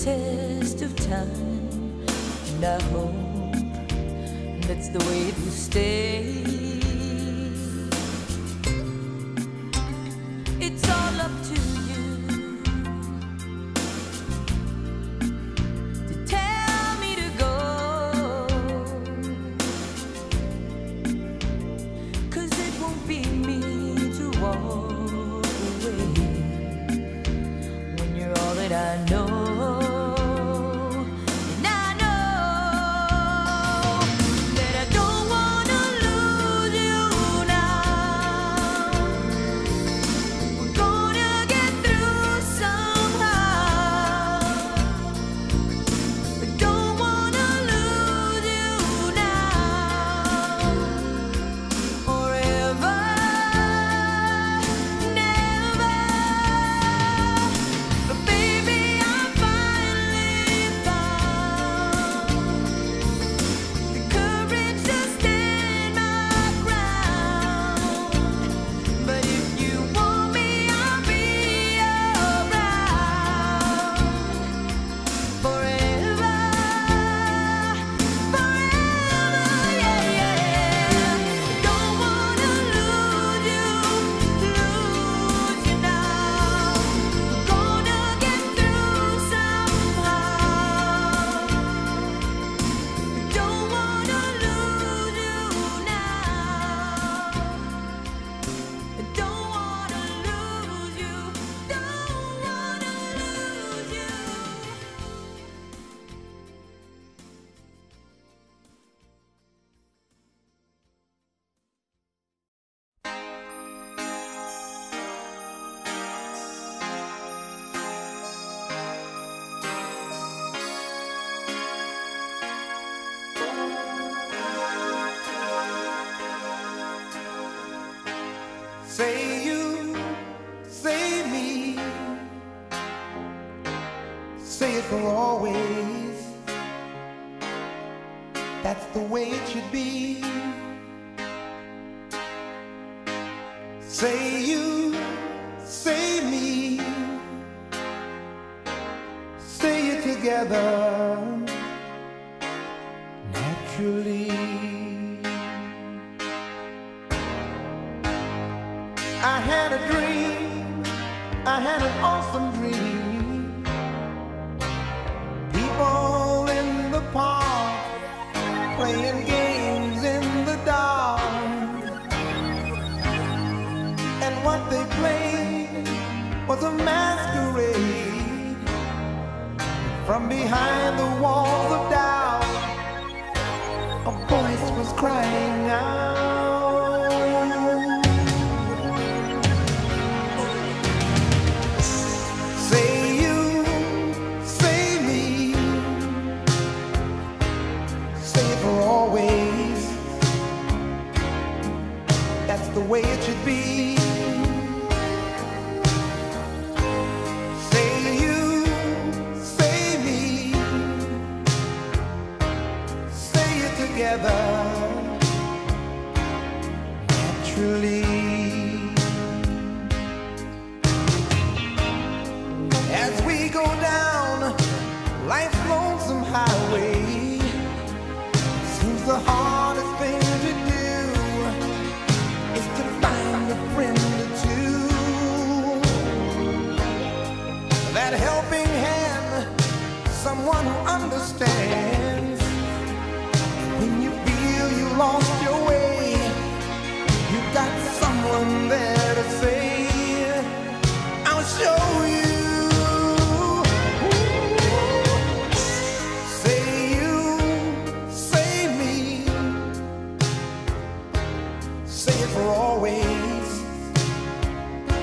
Test of time, and I hope that's the way it will stay. It's all up to you to tell me to go, 'cause it won't be me to walk away when you're all that I know. Say you, say me, say it for always. That's the way it should be. Say you, say me, say it together naturally. I had a dream, I had an awesome dream. People in the park, playing games in the dark. was a masquerade. From behind the walls of doubt, a voice was crying out. Say you, say me, say for always. That's the way it should be. Naturally, as we go down life's lonesome highway, seems the hardest thing to do is to find a friend or two, that helping hand, someone who understands. When you feel you lost your way, you've got someone there to say, I'll show you. Say you, say me, say it for always.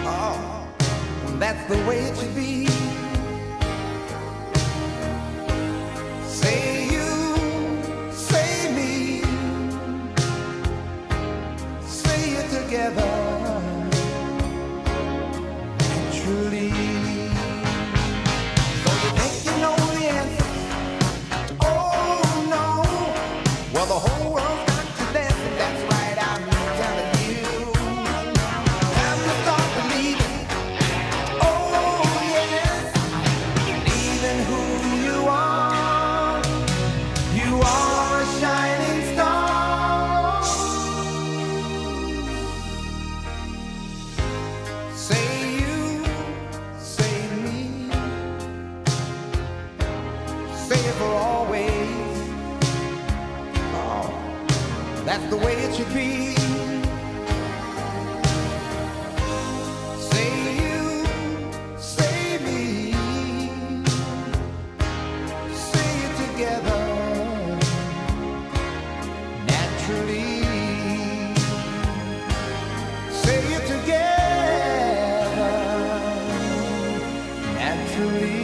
Oh, that's the way it should be. Naturally. So you think you know the answer? Oh no. Well, the whole world's got to dance. That's right, I'm telling you. Time to start believing. Oh yes, believing who you are. You are a shining star. Say you, say me, say it for always. Oh, that's the way it should be. Say you, say me, say it together, naturally. Say it together. Naturally.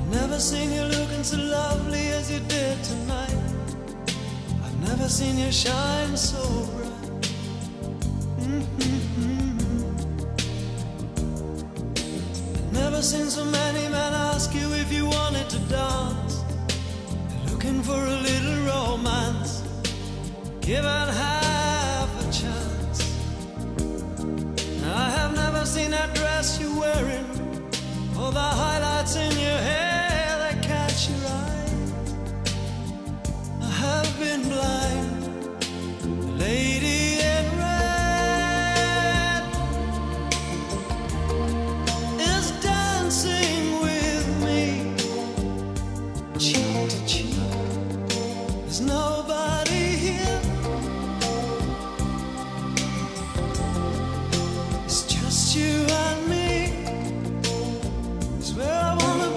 I've never seen you looking so lovely as you did tonight. I've never seen you shine so bright. I've never seen so many men ask you if you wanted to dance. They're looking for a little romance, give it half a chance. I have never seen that dress you're wearing, or the highlights in your hair. You and me is where I wanna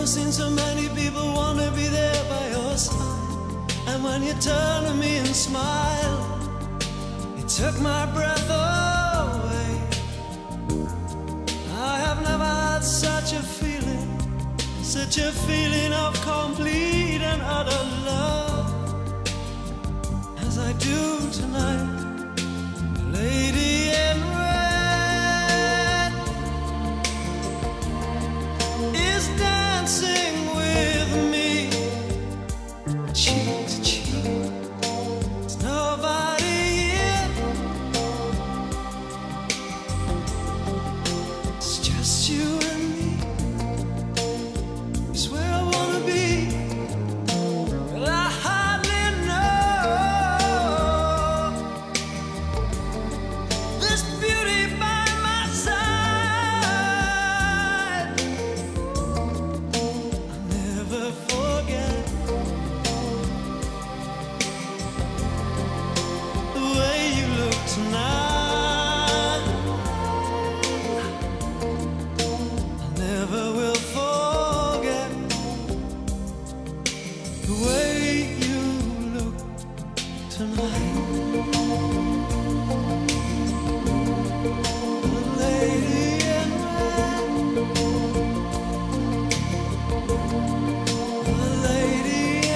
Never seen so many people wanna be there by your side. And when you turn to me and smile, it took my breath away. I have never had such a feeling of complete and utter love as I do tonight, lady in red is dancing with me, cheek to cheek. There's nobody here, it's just you and me. It's where I wanna be, but I hardly know this beauty by my side. I'll never forget the way you look tonight. I never will forget the way you look tonight, lady in red, lady in red, lady in red, my lady in red.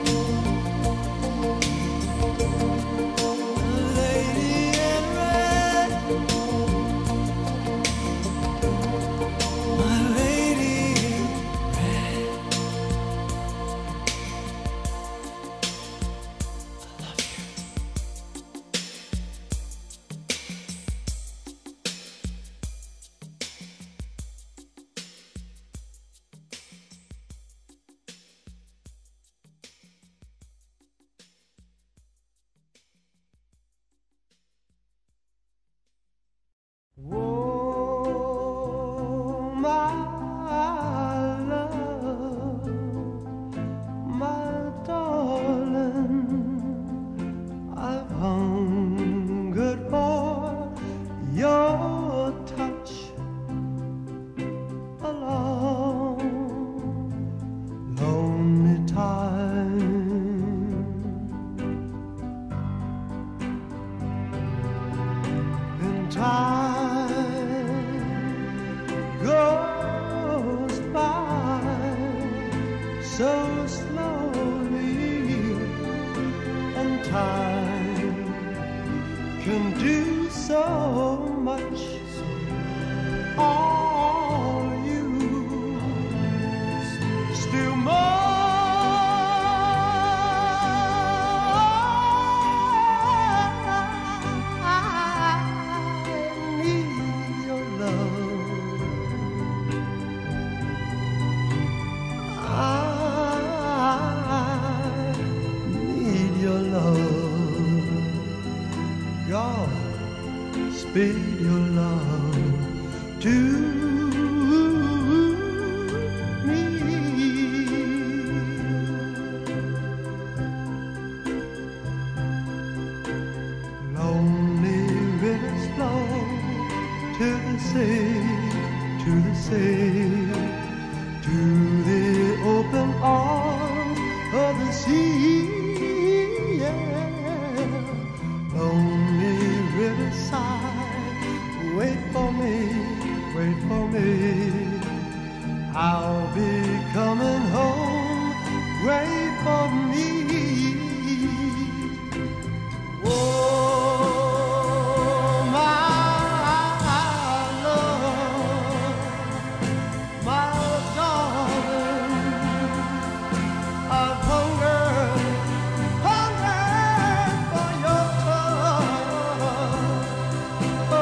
Oh, my love, my darling, I've hungered for your touch a long, lonely time. In time goes by so slowly, and time can do so much. All you still more. God, speed your love to me. Lonely rivers flow to the sea, to the sea, to the open arms of the sea. Wait for me, I'll be coming home. Wait for me. Oh, my love, my darling, I've hungered for your touch. Oh,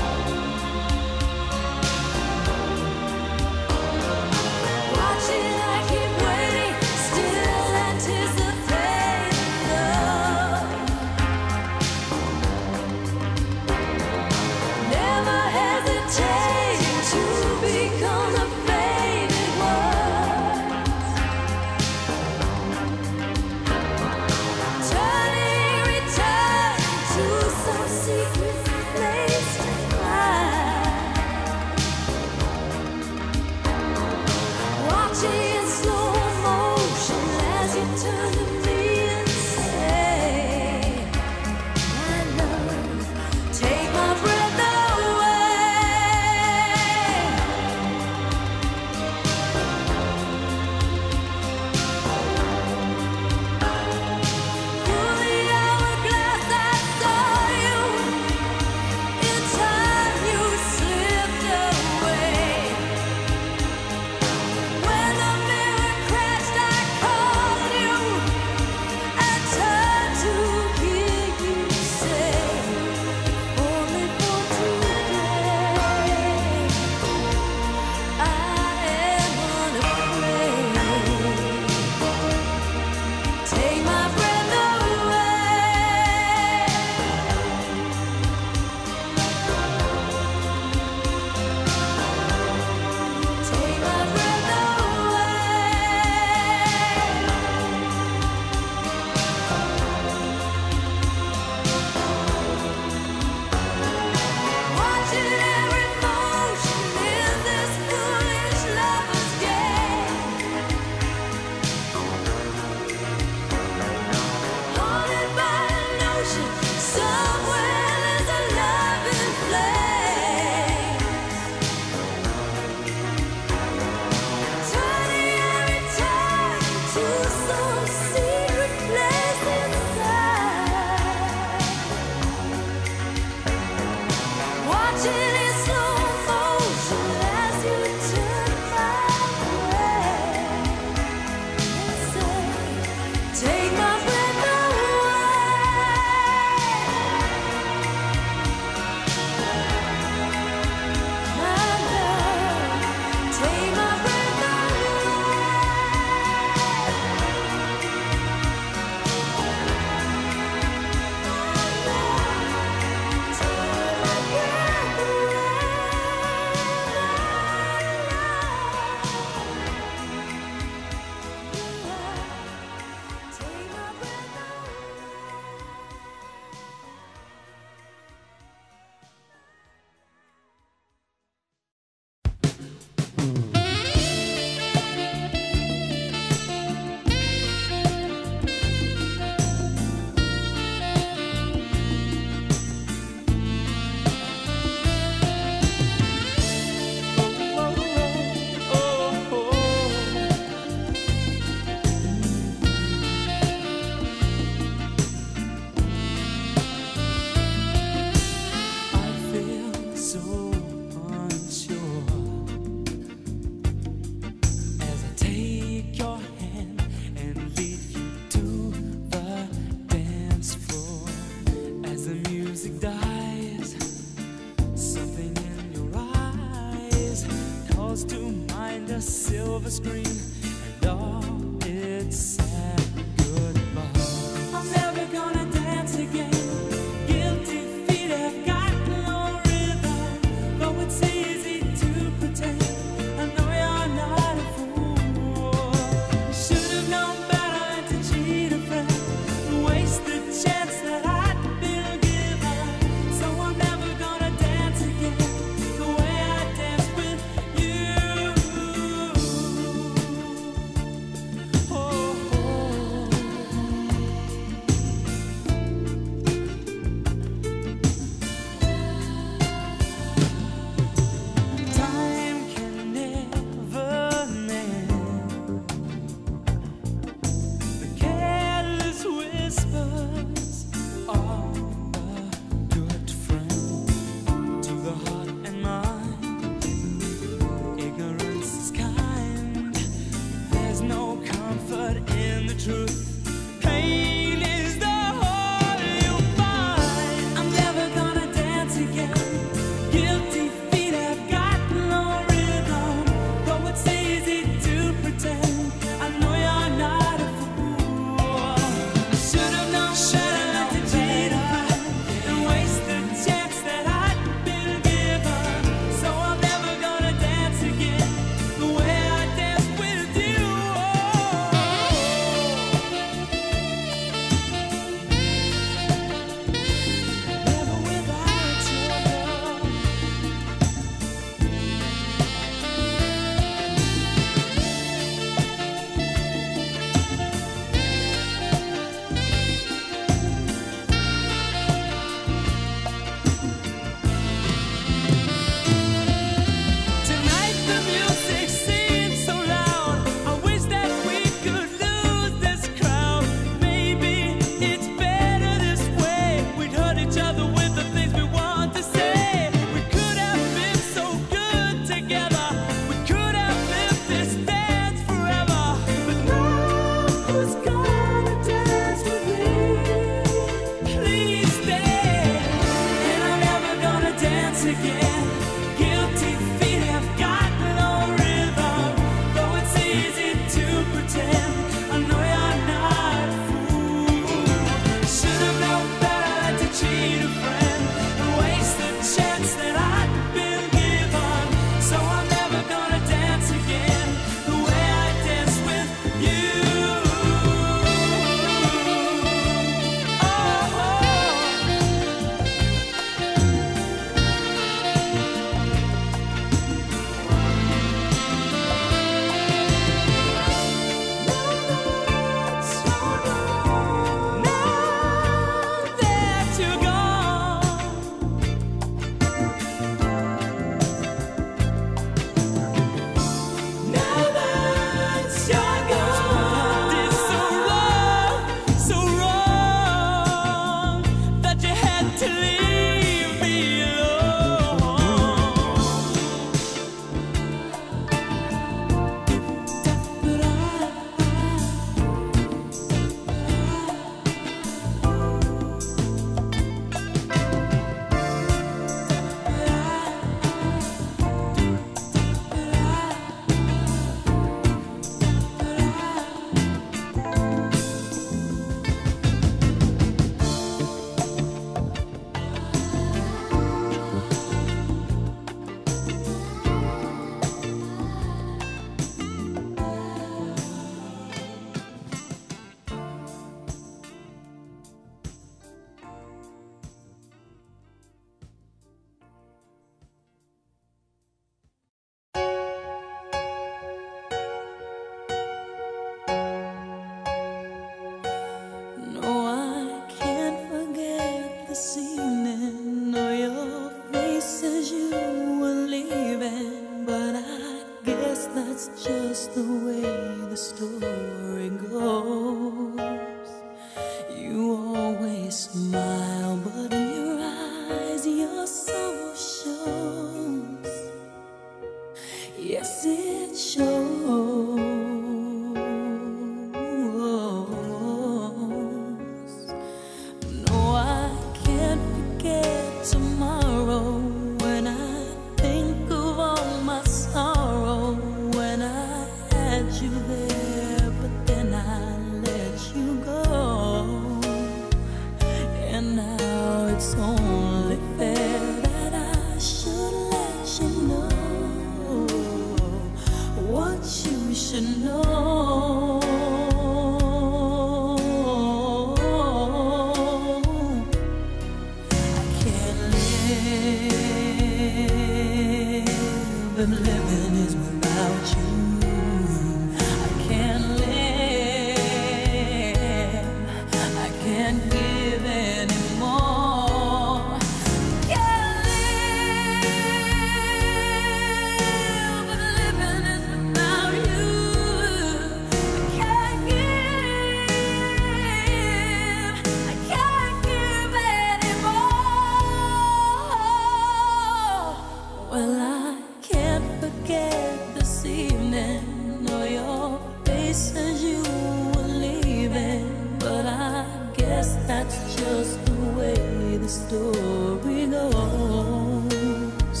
story goes.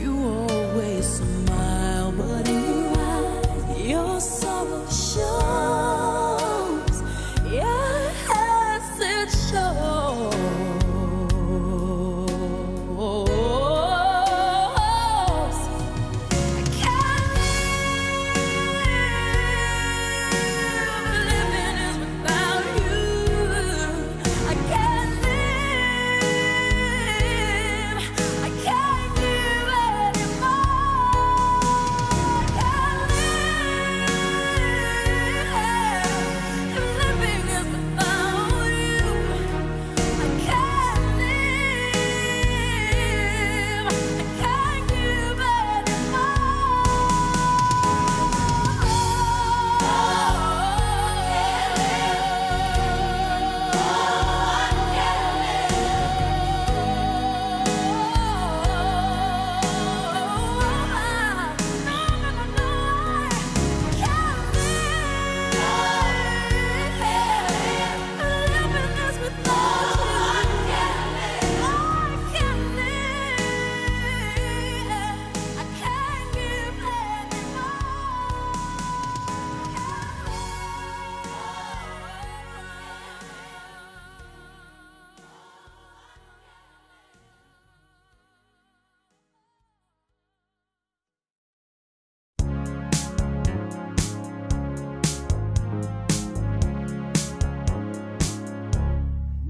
You always smile, but in your eyes, your sorrow shows. Yes, it shows. I can't live. Living is without you. I can't.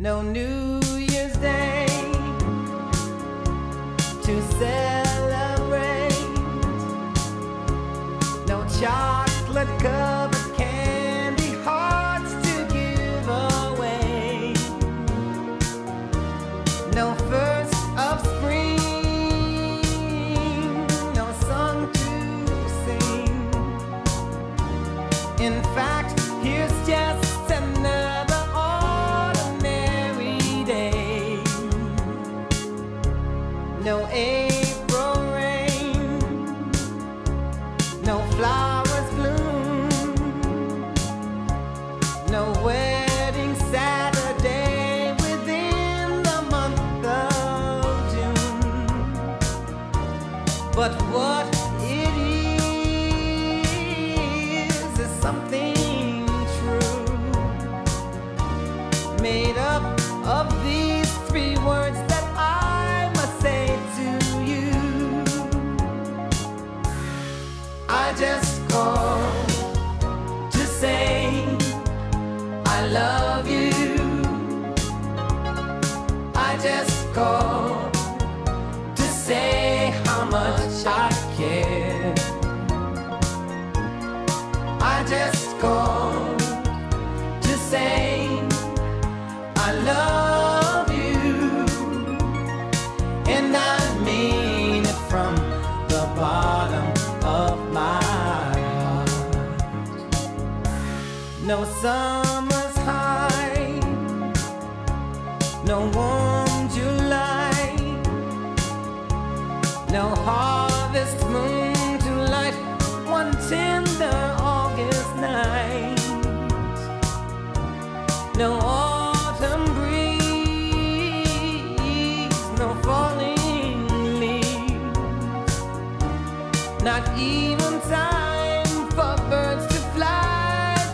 No New Year's Day to celebrate, no chocolate covered candy hearts to give away, no first of spring, no song to sing. In fact, here's just another no April rain, no flowers bloom, no wedding Saturday within the month of June. But what it is something true, made up of these three words that I must say to you. I just called to say I love you. I just called to say how much I care. I just called to say I love you, and I mean it from the bottom of my heart. No summer's high, no warm July, no harvest moon to light one tender August night, no autumn breeze, no falling leaves, not even time for birds to fly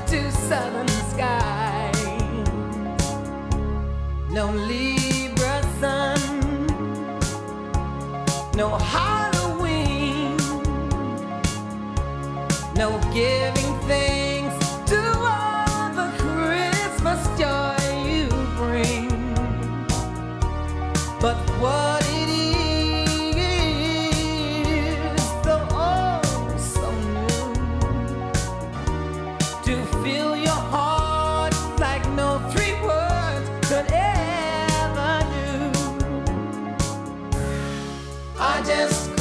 to southern skies, no Libra sun, no Halloween, no giving thanks to all the Christmas joy you bring. But what it is, though oh so new, to fill your heart like no three words could ever do. I just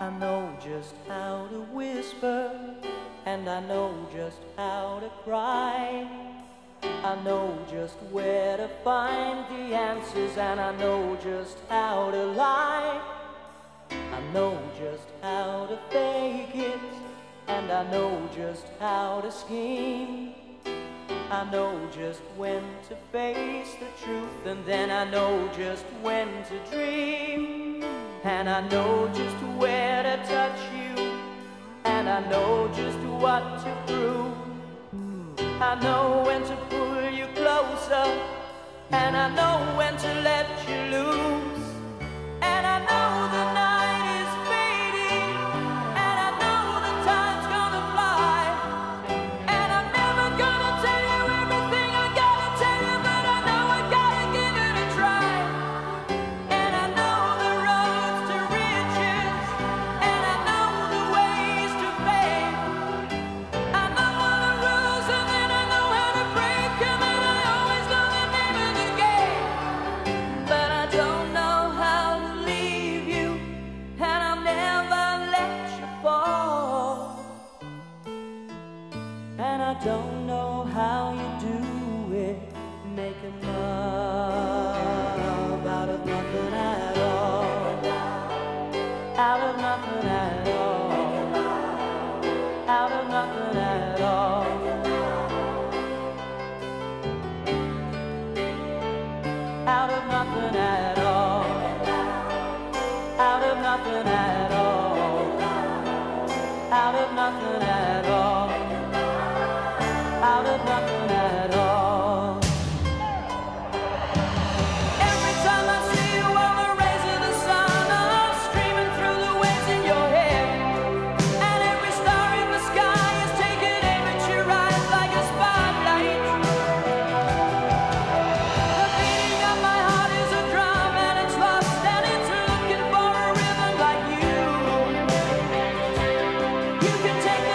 I know just how to whisper, and I know just how to cry. I know just where to find the answers, and I know just how to lie. I know just how to fake it, and I know just how to scheme. I know just when to face the truth, and then I know just when to dream. And I know just where to touch you, and I know just what to prove. I know when to pull you closer, and I know when to let you loose. And I know the night is fading, and I know the time's gonna fly. And I'm never gonna tell you everything I gotta tell you, but I know I gotta give it a try. Don't know how you do it, making love out of nothing at all, out of nothing at all, out of nothing at all. Out of nothing at all, out of nothing at all, out of nothing at all. Out of nothing at all. Every time I see you on the rays of the sun, I'm streaming through the waves in your hair, and every star in the sky is taking aim at your eyes like a spotlight. The beating of my heart is a drum, and it's lost, and it's looking for a rhythm like you. You can take the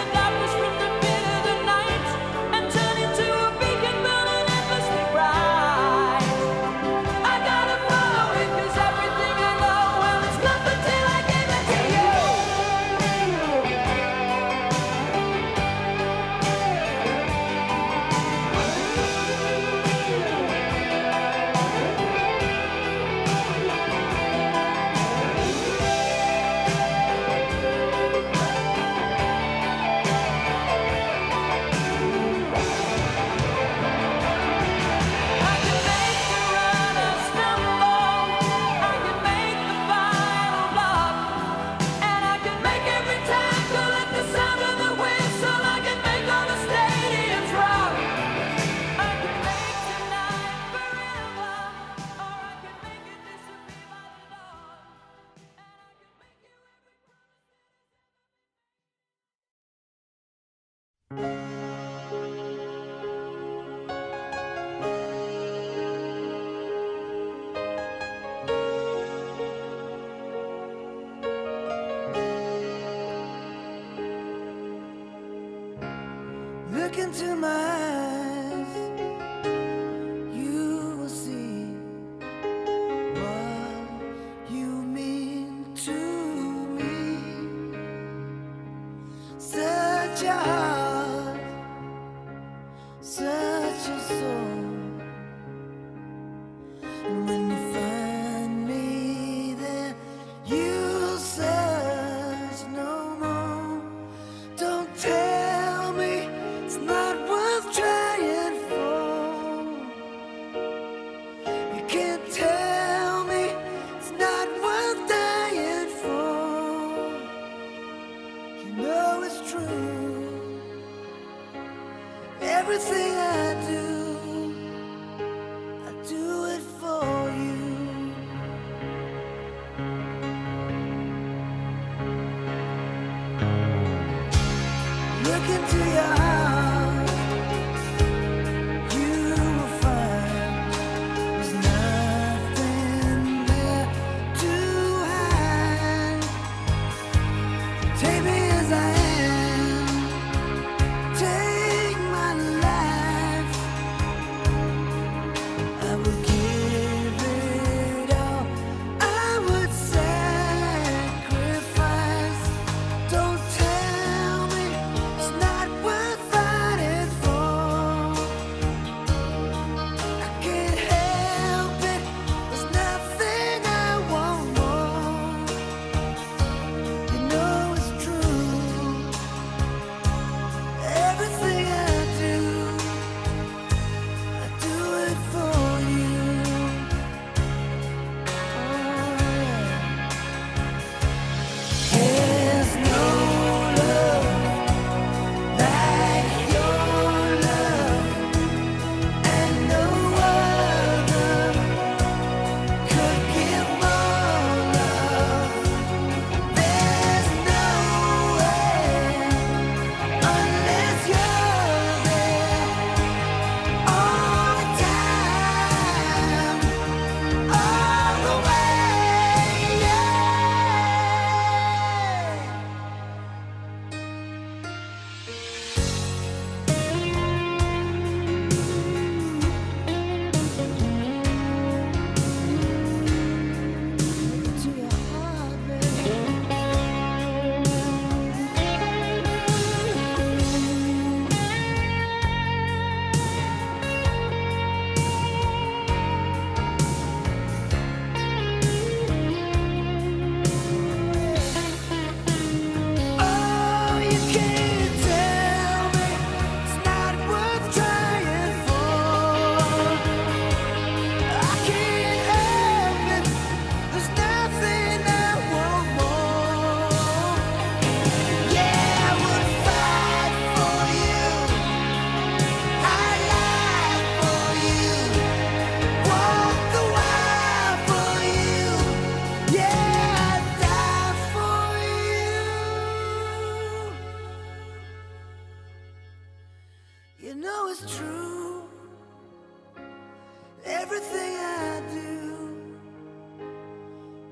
everything I do.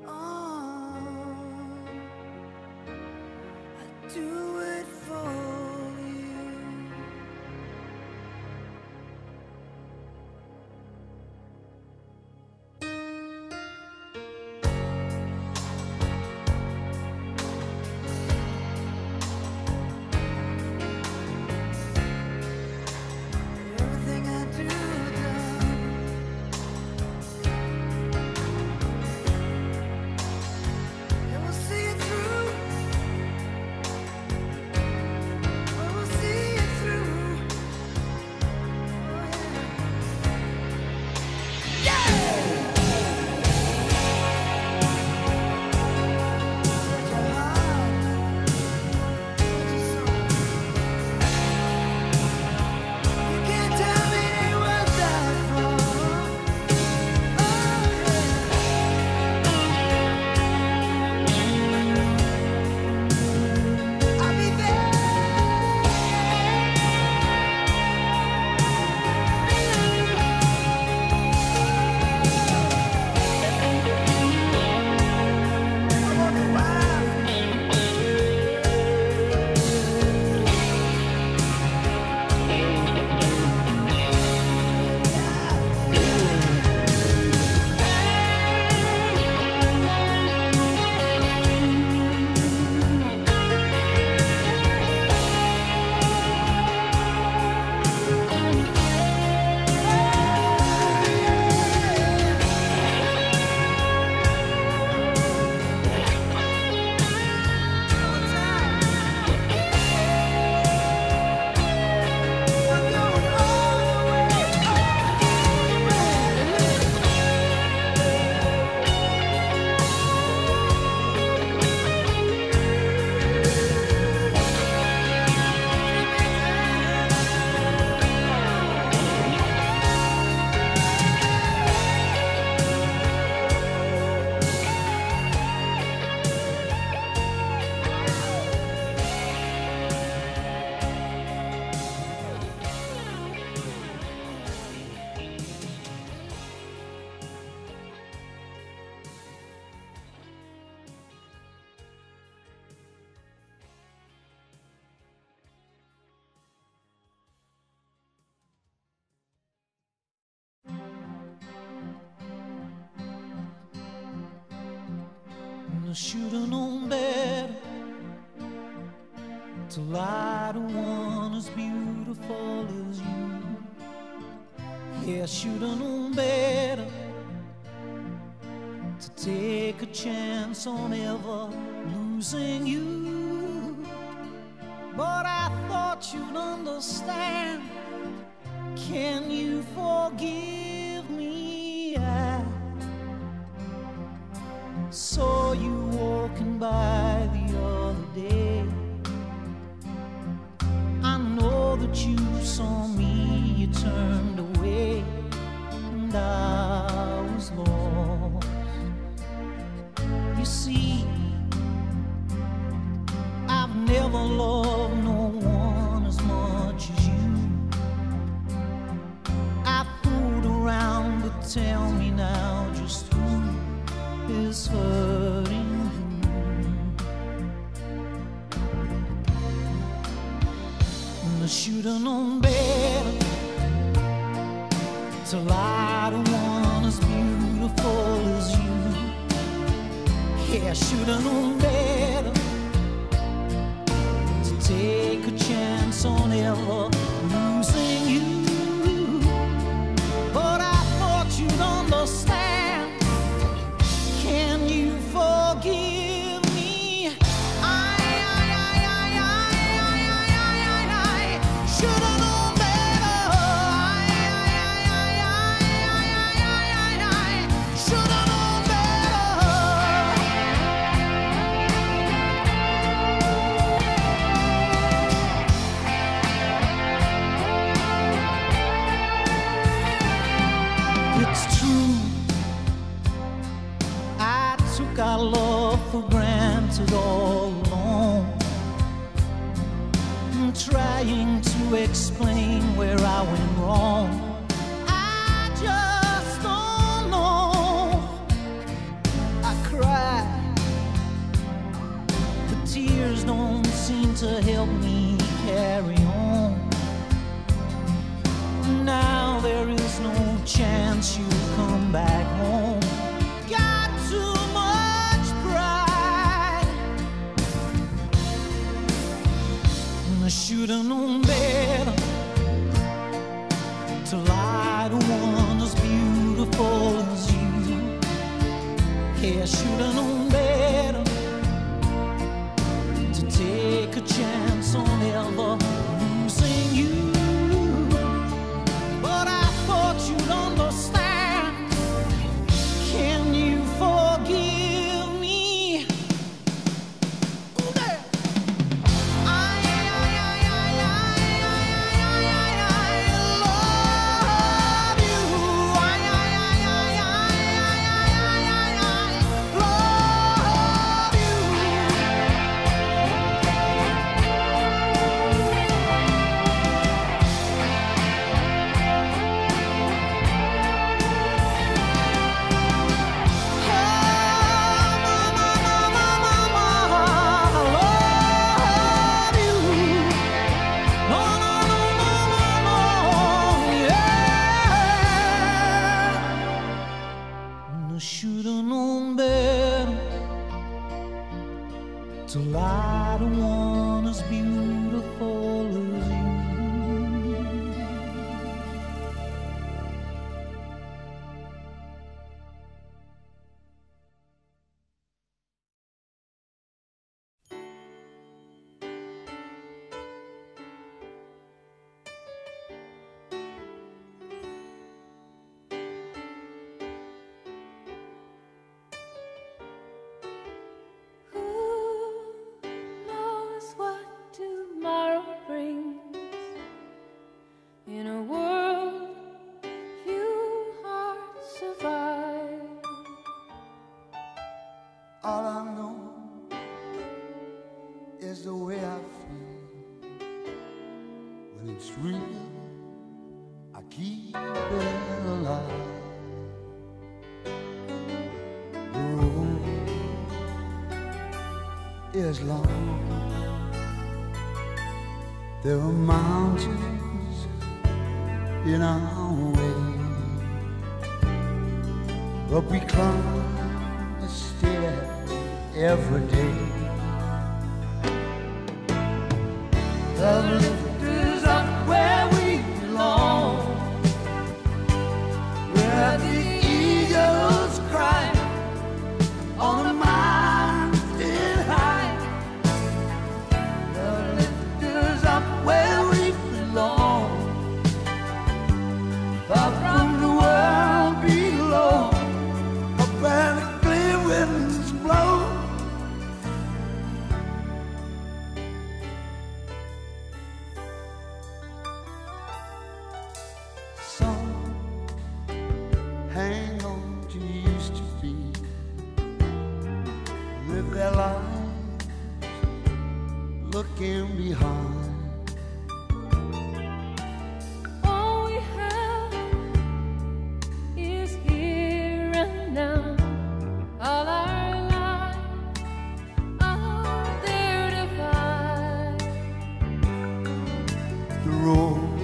Oh, I do it for you. I should've known better to lie to one as beautiful as you. Yeah, I should've known better to take a chance on ever losing you. But I thought you'd understand. Can you forgive me? I saw you walking by the other day. I know that you saw me, you turned away, and I was lost. You see, I've never loved no one as much as you. I fooled around, but tell me now, just who is hurting you? And I should've known better to lie to one as beautiful as you. Yeah, I should've known better to take a chance on ever losing you. But I thought you'd understand. Can you forgive me? I should've known better. I should've known better. It's true, our love for granted all along. I'm trying to explain where I went wrong. I just don't should've known better to lie to one as beautiful as you. Yeah, should've known better to take a chance on ever losing you. But I thought you'd understand. Can you forgive? Should've known better to lie to one as beautiful as you. All I know is the way I feel. When it's real, I keep it alive. The road is long. There are mountains in our way, but we climb the stair every day. The lift is up where we belong, where the eagles cry on the mountain high. The lift is up where we belong, far from the world below, up where the clear winds blow. Hang on to used to be, live their lives looking behind. All we have is here and now. All our lives are there to find. The road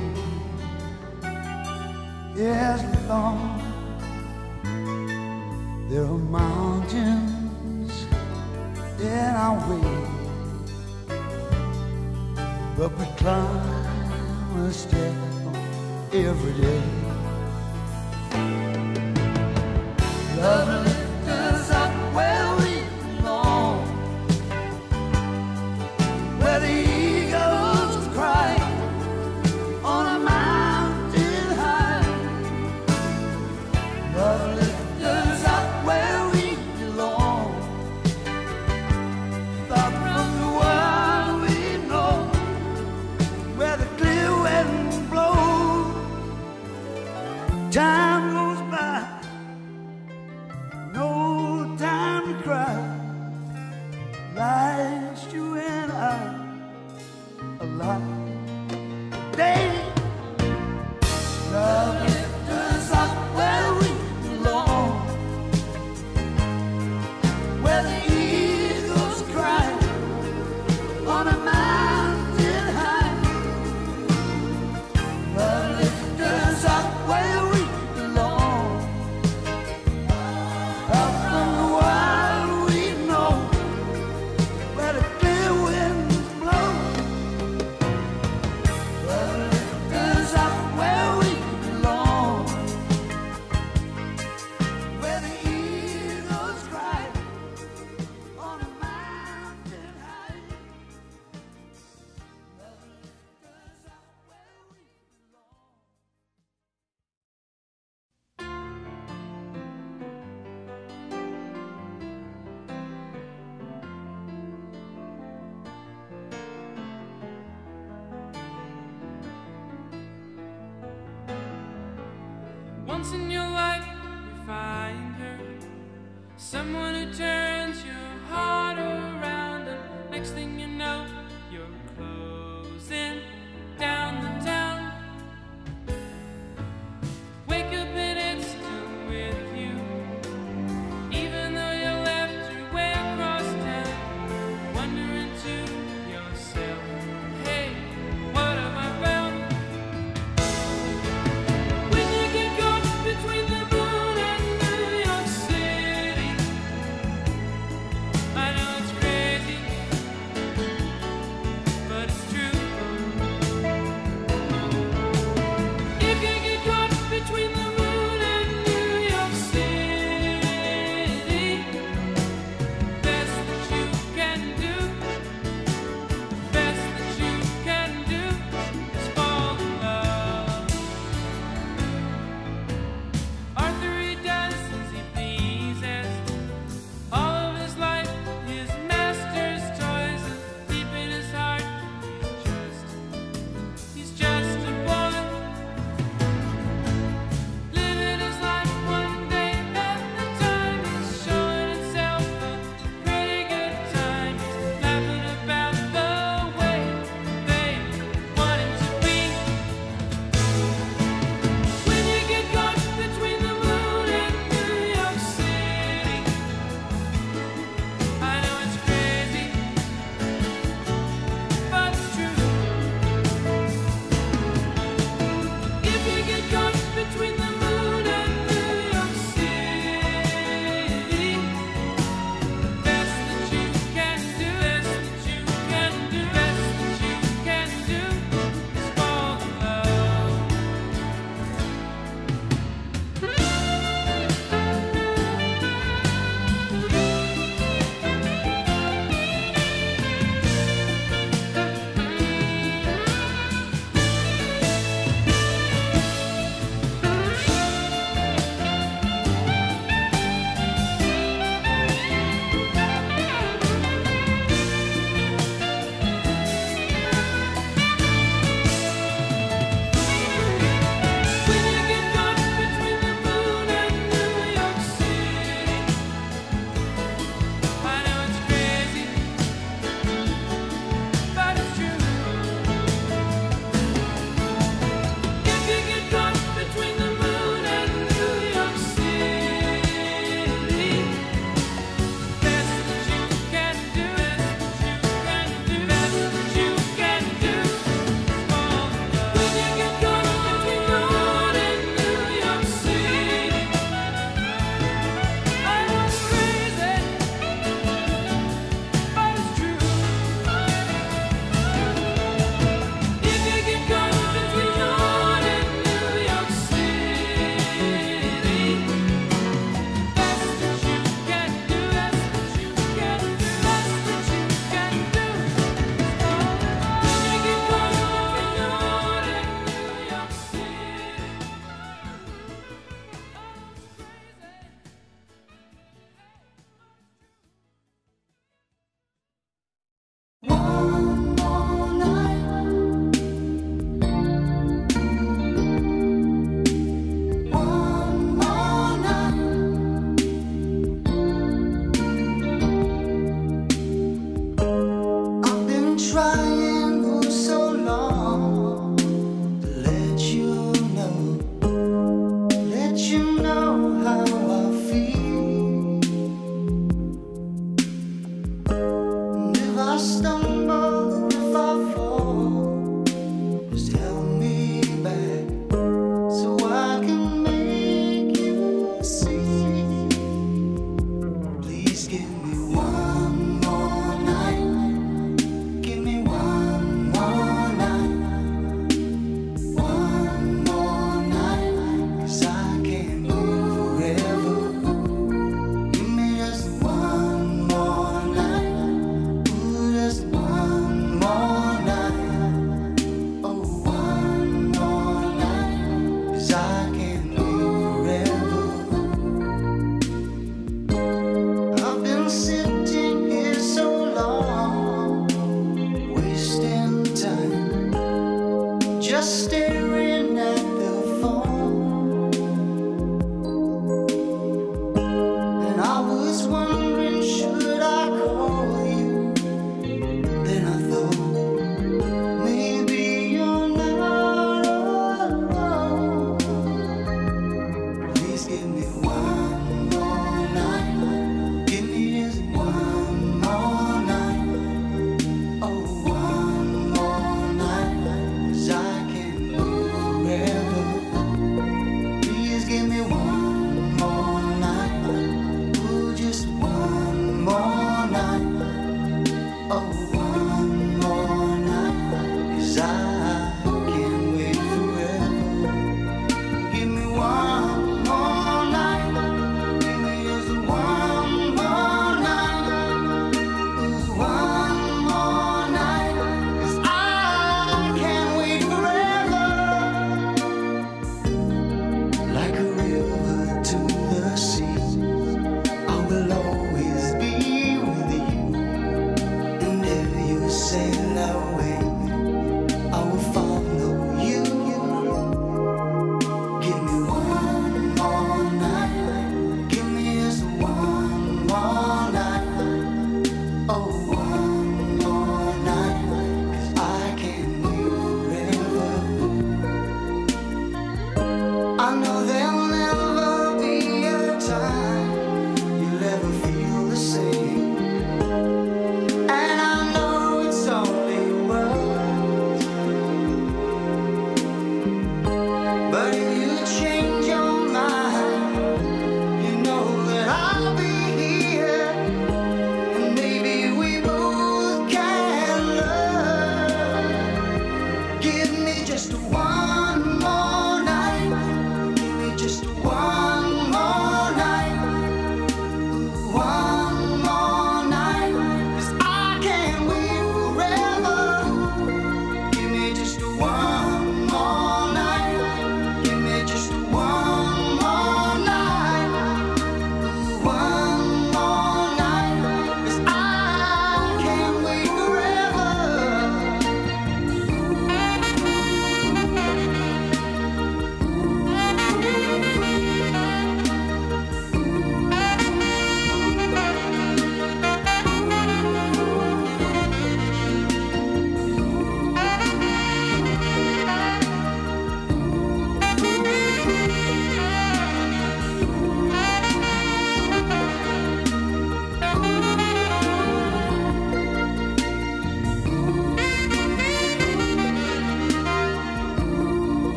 is long. There are mountains in our way, but we climb a step every day. Love lifts us up where we belong, where the eagles cry on a mountain high. Love lifts Once in your life you find her, someone who turns your heart around, and next thing you know you're closing down the town. Wake up and it's still with you, even though you left your way across town, wondering to yourself, hey, what have I found? When you get caught between the moon and New York City, I know it's crazy, but it's true. If you get caught between the moon and New York City, best that you can do, best that you can do is fall in love. Arthur, he does as he pleases. All of his life, his master's toys, and deep in his heart, he's just a boy. Living his life one day at a time, he's showing himself a pretty good time. He's laughing about the way they want him to be. When you get caught between the moon and New York City, I know it's crazy, but it's true. If you get caught between the moon and New York City, best that you can do, best that you can do, best that you can do is fall in love. When you get caught between the moon and New York City, I know it's crazy, but it's true. If you get caught between the moon and New York City, best that you can do, best that you can do, best that you can do is fall in love. When you get caught between the moon and New York City, I know it's crazy, but it's true. If you get caught between the moon and New York City, best that you can do, best that you can do, best that you can do is fall in love. When you get caught between the moon and New York City, I know it's crazy. One more night, one more night. I've been trying for so long to let you know how I feel. And if I stumble, if I fall, just help me back so I can make you see. Please give me one more night. Give me one more night. One more night. 'Cause I can't live forever.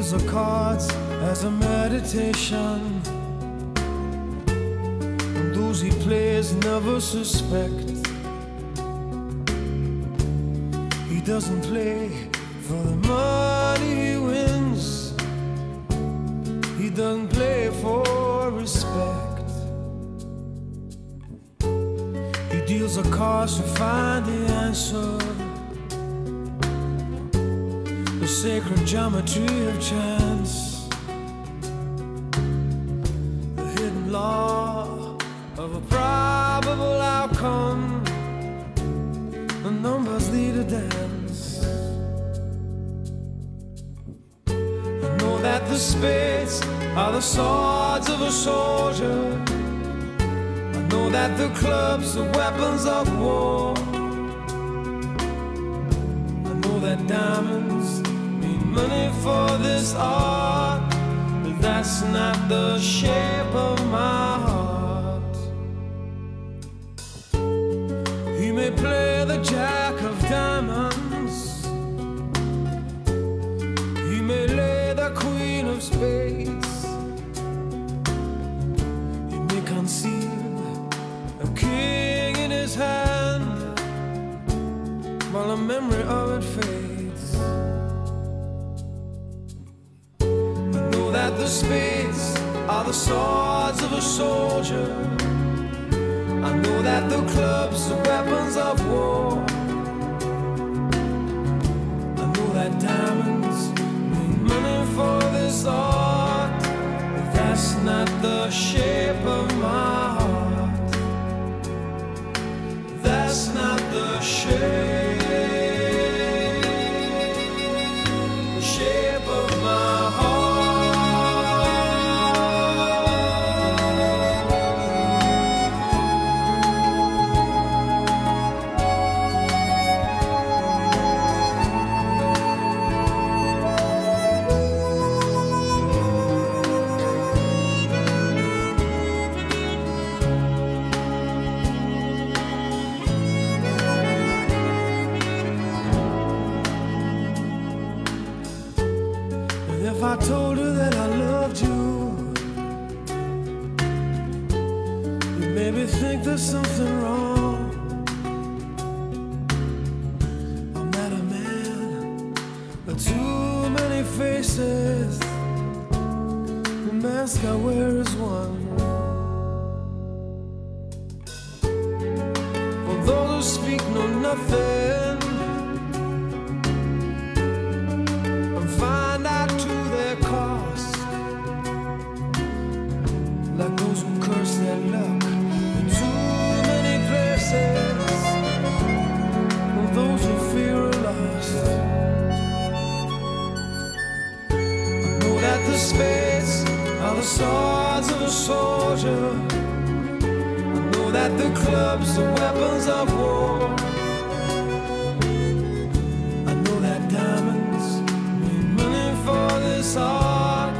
leaves or cards as a meditation, and those he plays never suspect. He doesn't play for the money he wins, he doesn't play for respect. He deals the cards to find the answer, the sacred geometry of chance, the hidden law of a probable outcome. The numbers lead a dance. I know that the spades are the swords of a soldier. I know that the clubs are weapons of war. I know that diamonds money for this art, but that's not the shape of my heart. He may play the jack of diamonds, he may lay the queen of spades, he may conceal a king in his hand, while a memory of it fades. That the spades are the swords of a soldier. I know that the clubs are weapons of war. I know that diamonds mean money for this art, but that's not the shape of my heart. That's not the shape of my heart. If I told her that I loved you, you made me think there's something wrong. I'm not a man with too many faces, the mask I wear is one. For those who speak know nothing, like those who curse their luck in too many places, or those who fear are lost. I know that the spades are the swords of a soldier. I know that the clubs are weapons of war. I know that diamonds mean money for this art,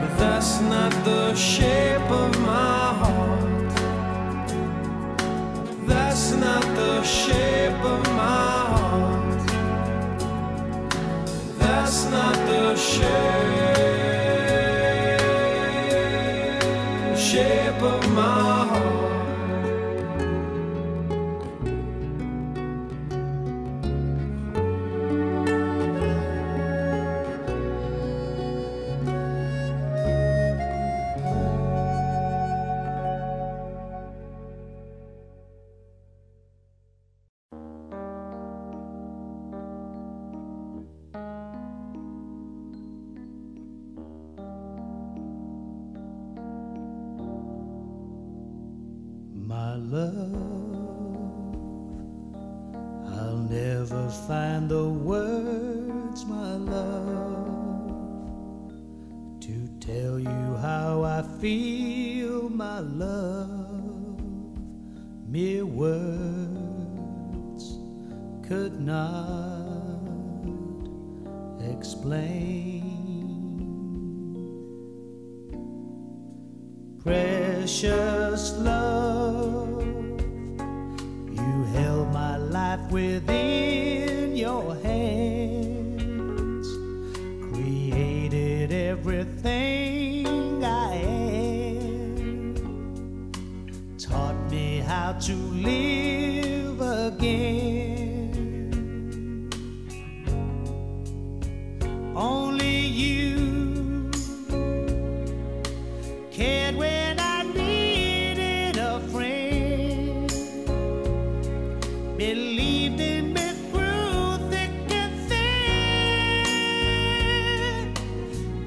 but that's not the shape. That's not the shape of my heart. That's not the shape of my within your hands, created only you cared when I needed a friend, believed in me through thick and thin.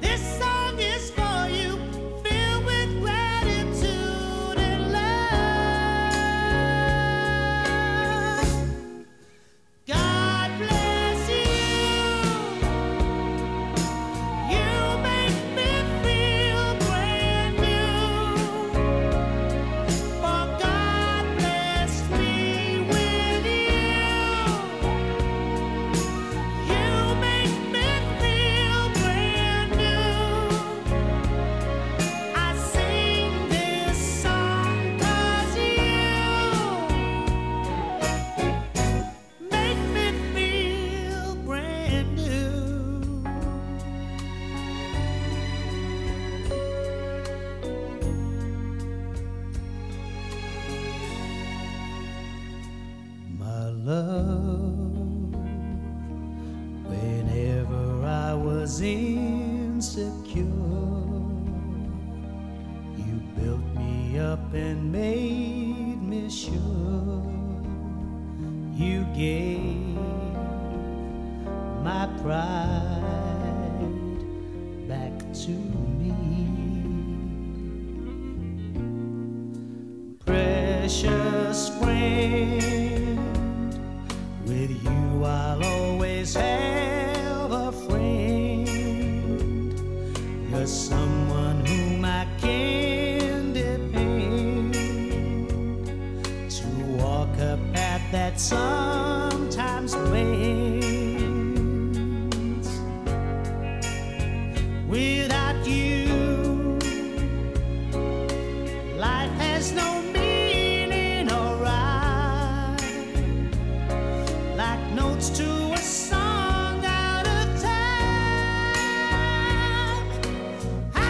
This song is for you, filled with gratitude and love. Love, whenever I was insecure, you built me up and made me sure. You gave my pride back to me. Precious friend, with you I'll always have a friend. You're someone whom I can depend to walk up at that sometimes bends. Without you, life has no meaning. Like notes to a song out of time.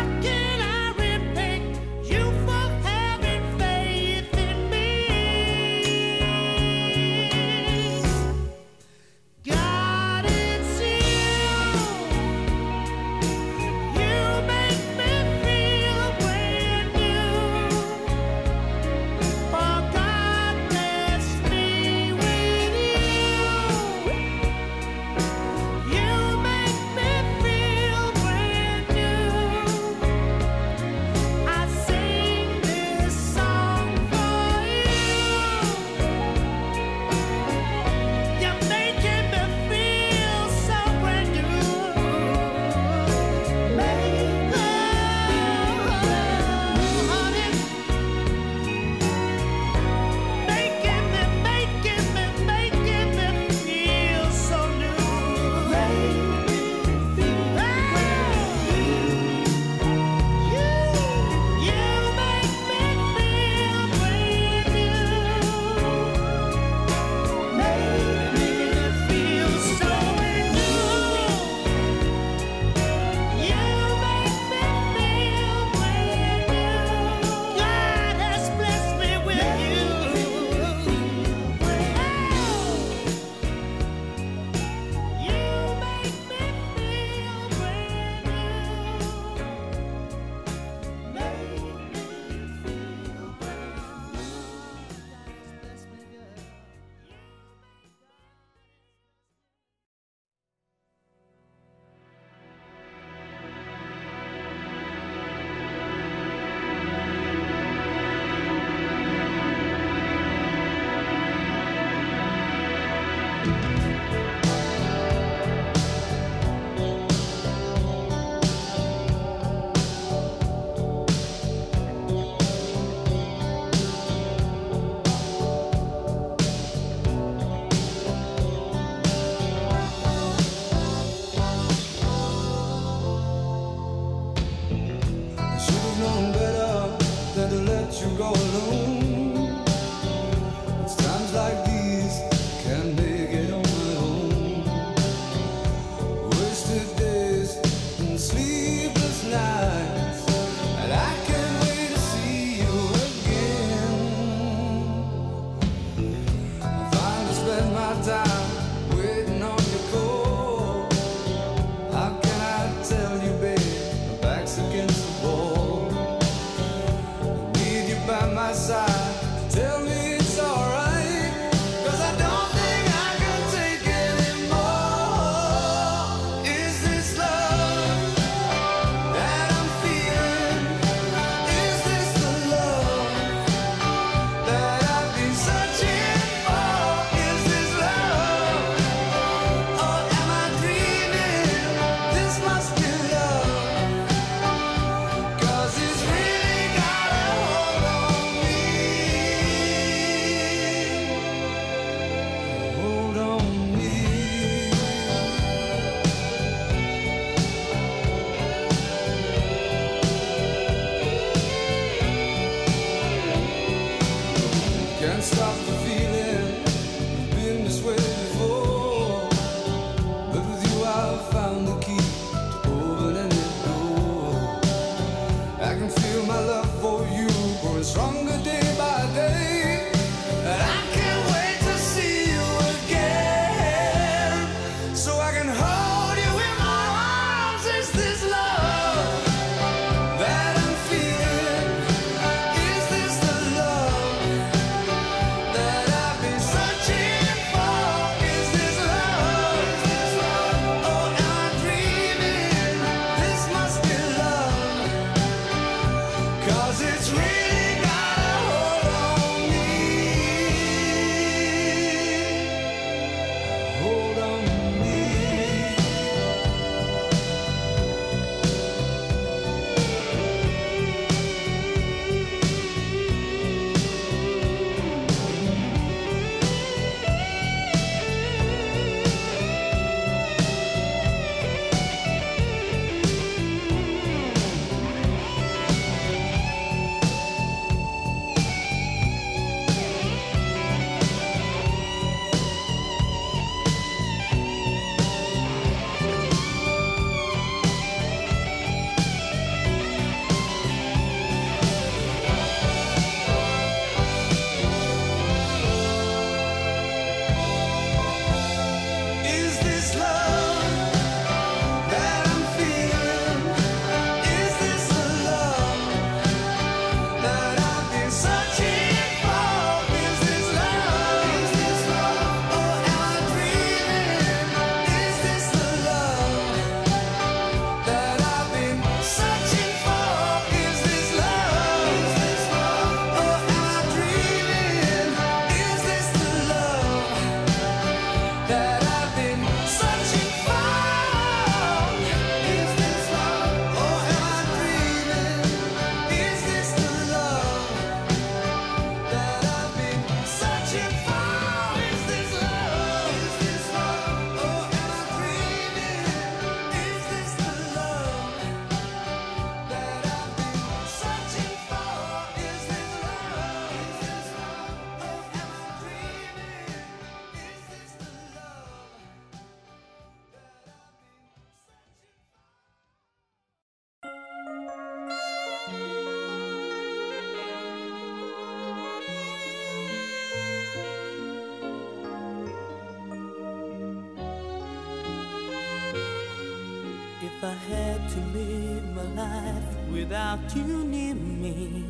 If I had to live my life without you near me,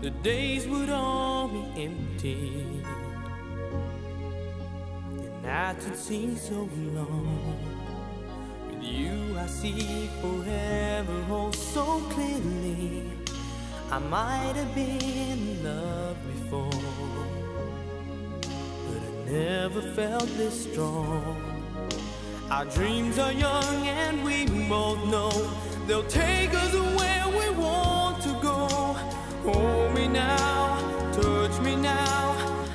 the days would all be empty, the nights would seem so long. With you I see forever, oh so clearly. I might have been in love before, but I never felt this strong. Our dreams are young and we both know they'll take us where we want to go. Hold me now, touch me now,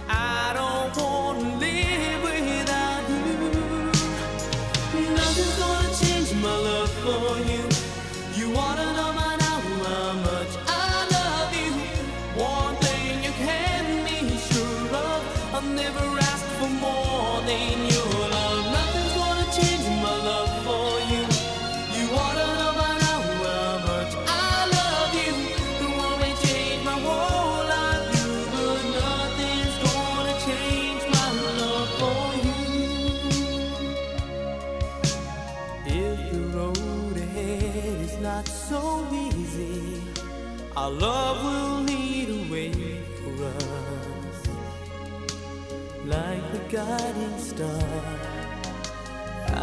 I don't want to live without you. Nothing's gonna change my love for you. You wanna know my now, how much I love you. One thing you can be sure of, I'll never ask for more than you. Our love will lead a way for us, like the guiding star.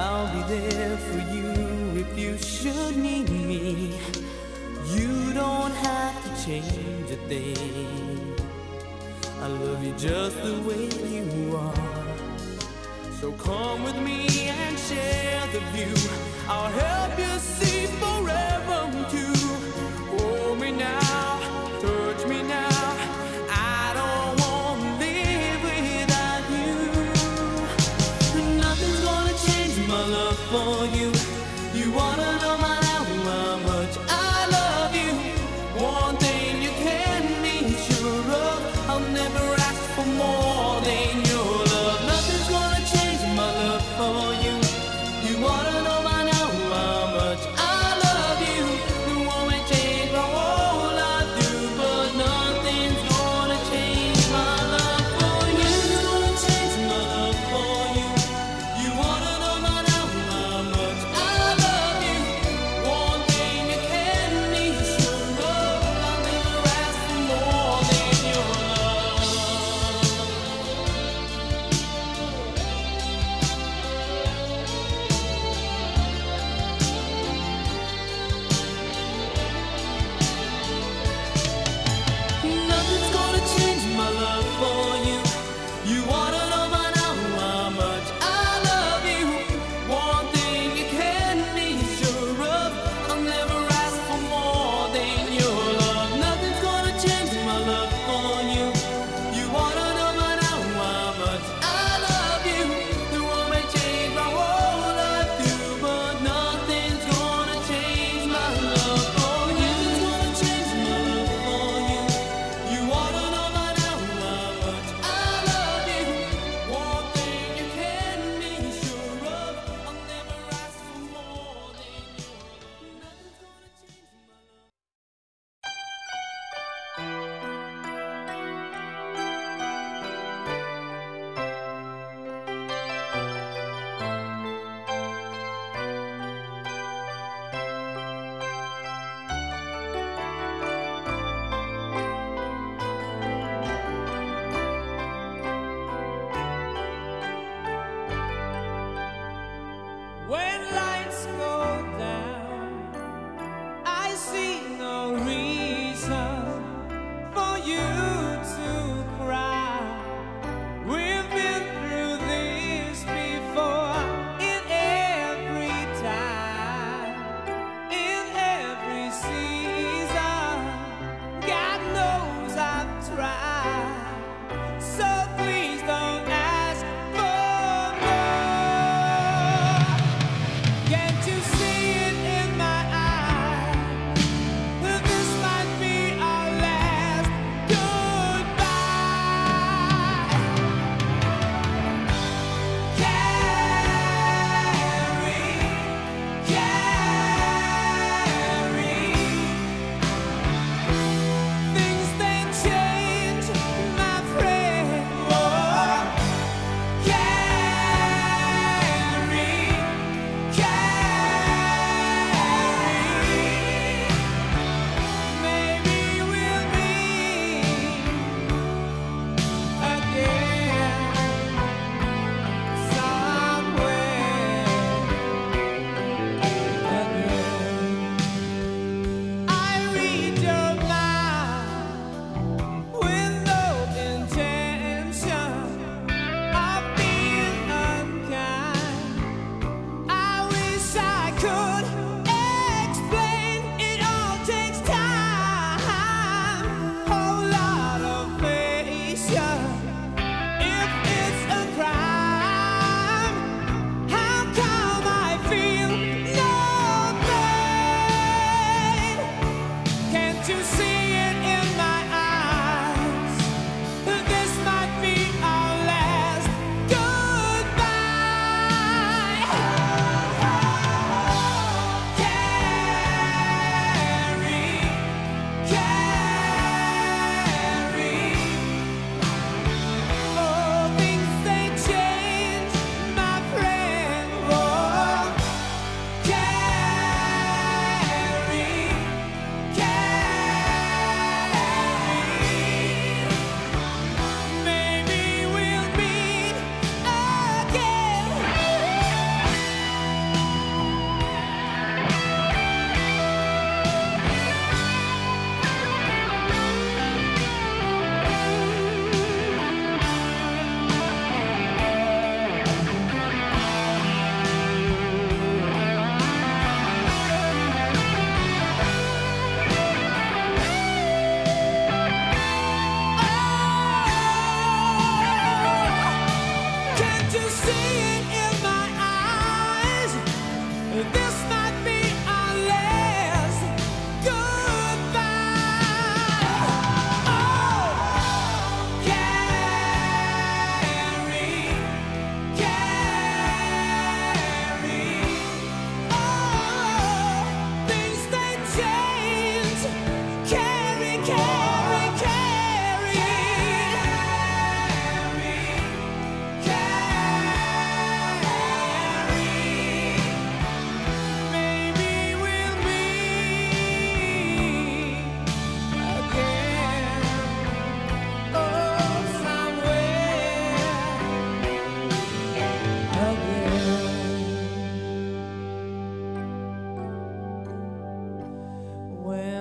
I'll be there for you if you should need me. You don't have to change a thing. I love you just the way you are. So come with me and share the view. I'll help you see forever too. Hold me now, touch me now, I don't want to live without you. Nothing's gonna change my love for you. You wanna know my now, how much I love you. One thing you can be sure of, I'll never ask for more than your love. Nothing's gonna change my love for you. You wanna know my now,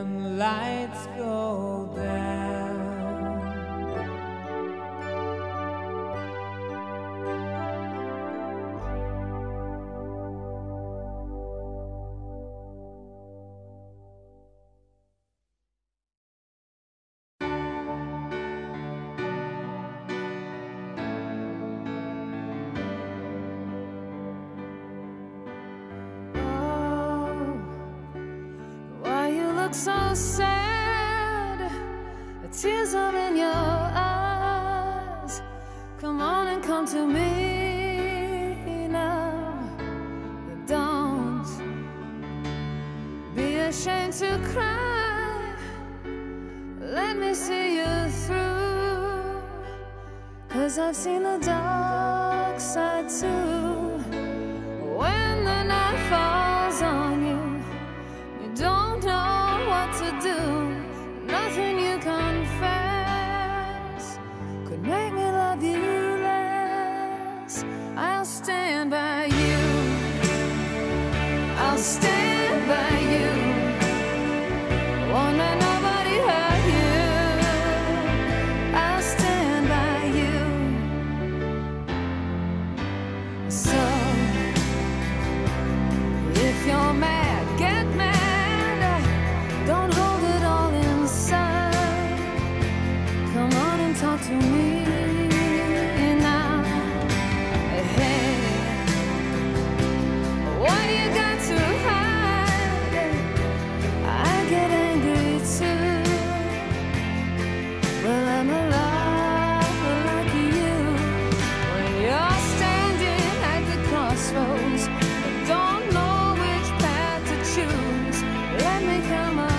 when the lights go down. So sad, the tears are in your eyes. Come on and come to me now, but don't be ashamed to cry. Let me see you through, 'cause I've seen the dark side too. When the night falls on you, you don't know to do. Nothing you confess could make me love you less. I'll stand by you, I'll stand by you. Won't let nobody hurt you. I'll stand by you. So if you're mad, get mad. Don't hold it all inside. Come on and talk to me now. Hey, what you got to hide? I get angry too. Well, I'm a lover like you. When you're standing at the crossroads, I don't know which path to choose. Let me come on.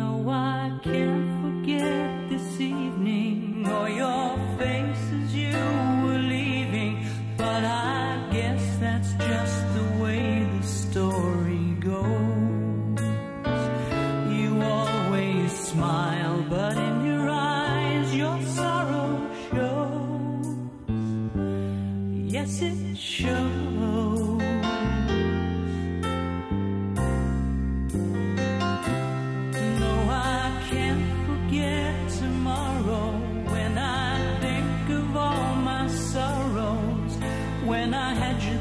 No, I can't forget this evening or your face as you were leaving, but I guess that's just the way the story goes. You always smile, but in your eyes your sorrow shows. Yes, it shows.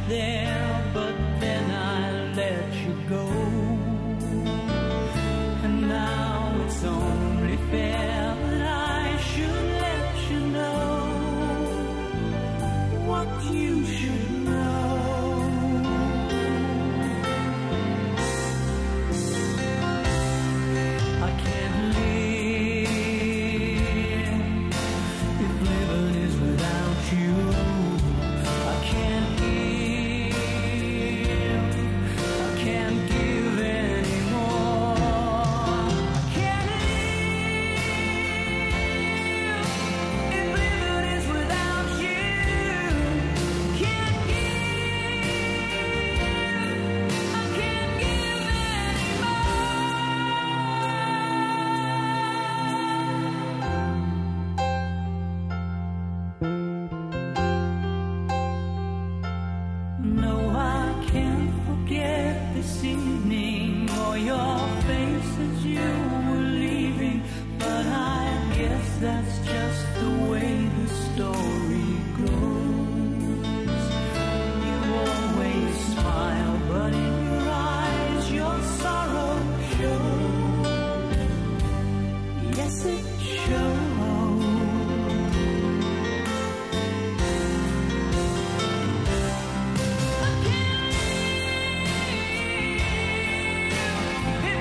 There, but then I left. let you go. And now it's only fair that I should let you know what you should know. I can't live if living is without you. I can't give, I can't give anymore. I can't live if living is without you. Can't give, I can't give anymore. No, I can't forget this evening or your face as you were leaving, but I guess that's just the way the story goes. You always smile, but in your eyes your sorrow shows. Yes, it shows. I can't live.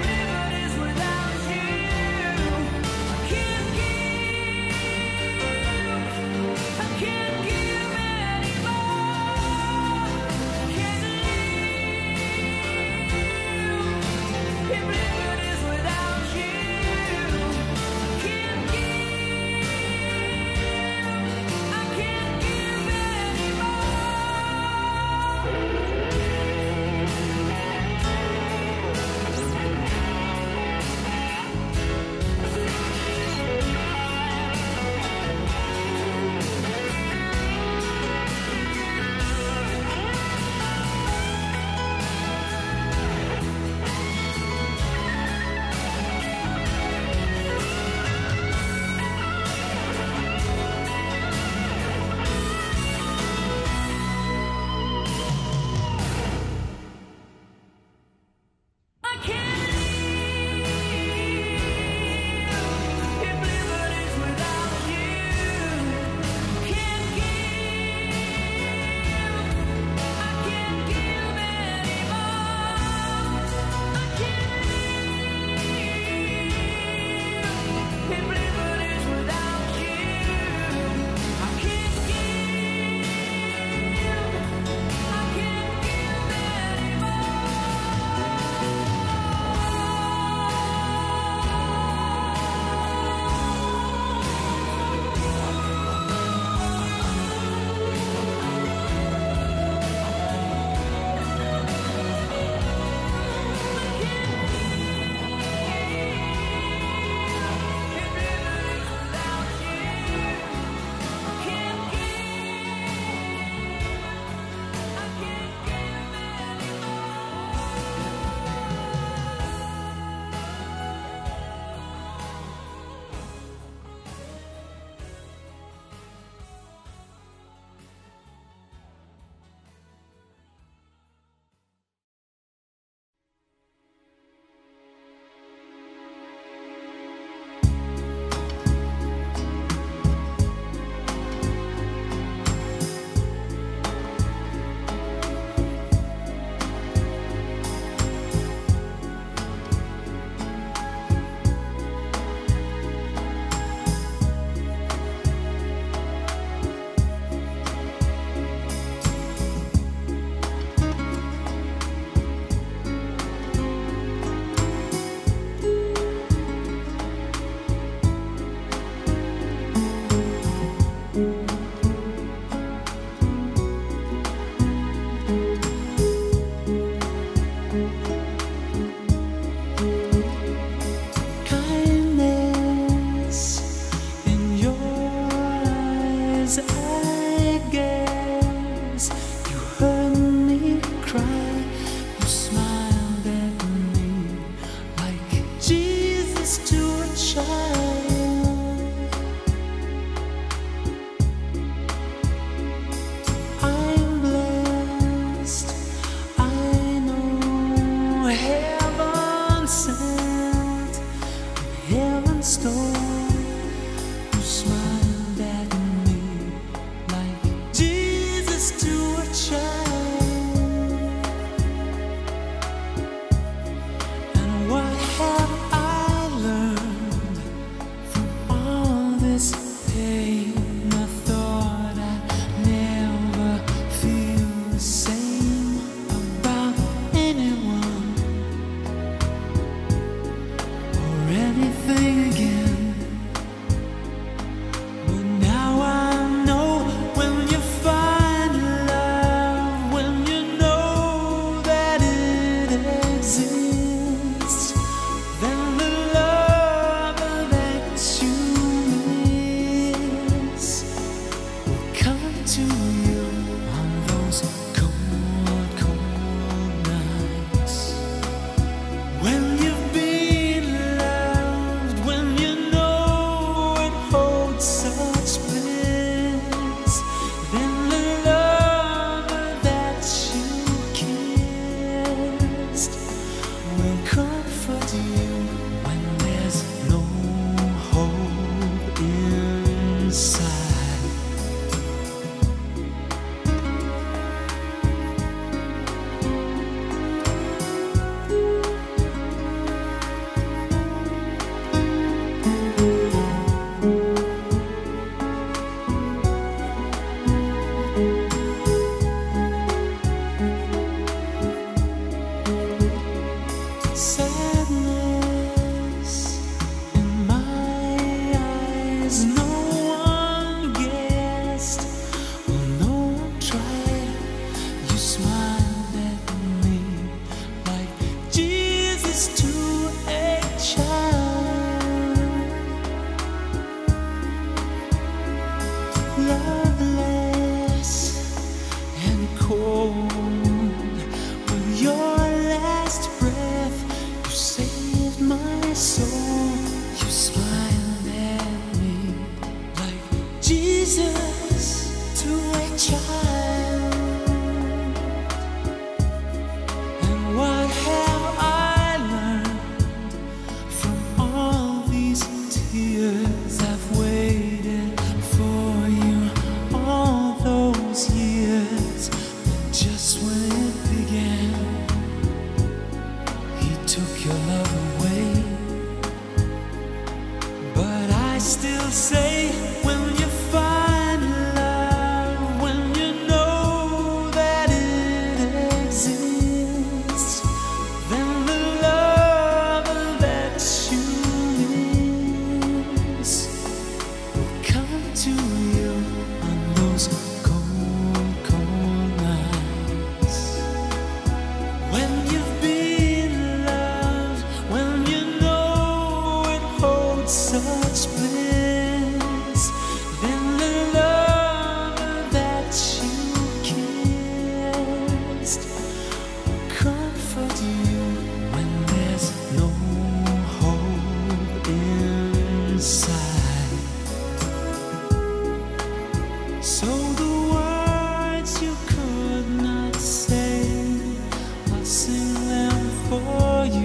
Just when it began, he took your love away. But I still say, when you find love, when you know that it exists, then the love that you miss will come to you on those cold, cold nights. When you've been loved, when you know it holds such bliss, then the love that you kissed will comfort you when there's no hope inside. So the words you could not say, I'll sing them for you.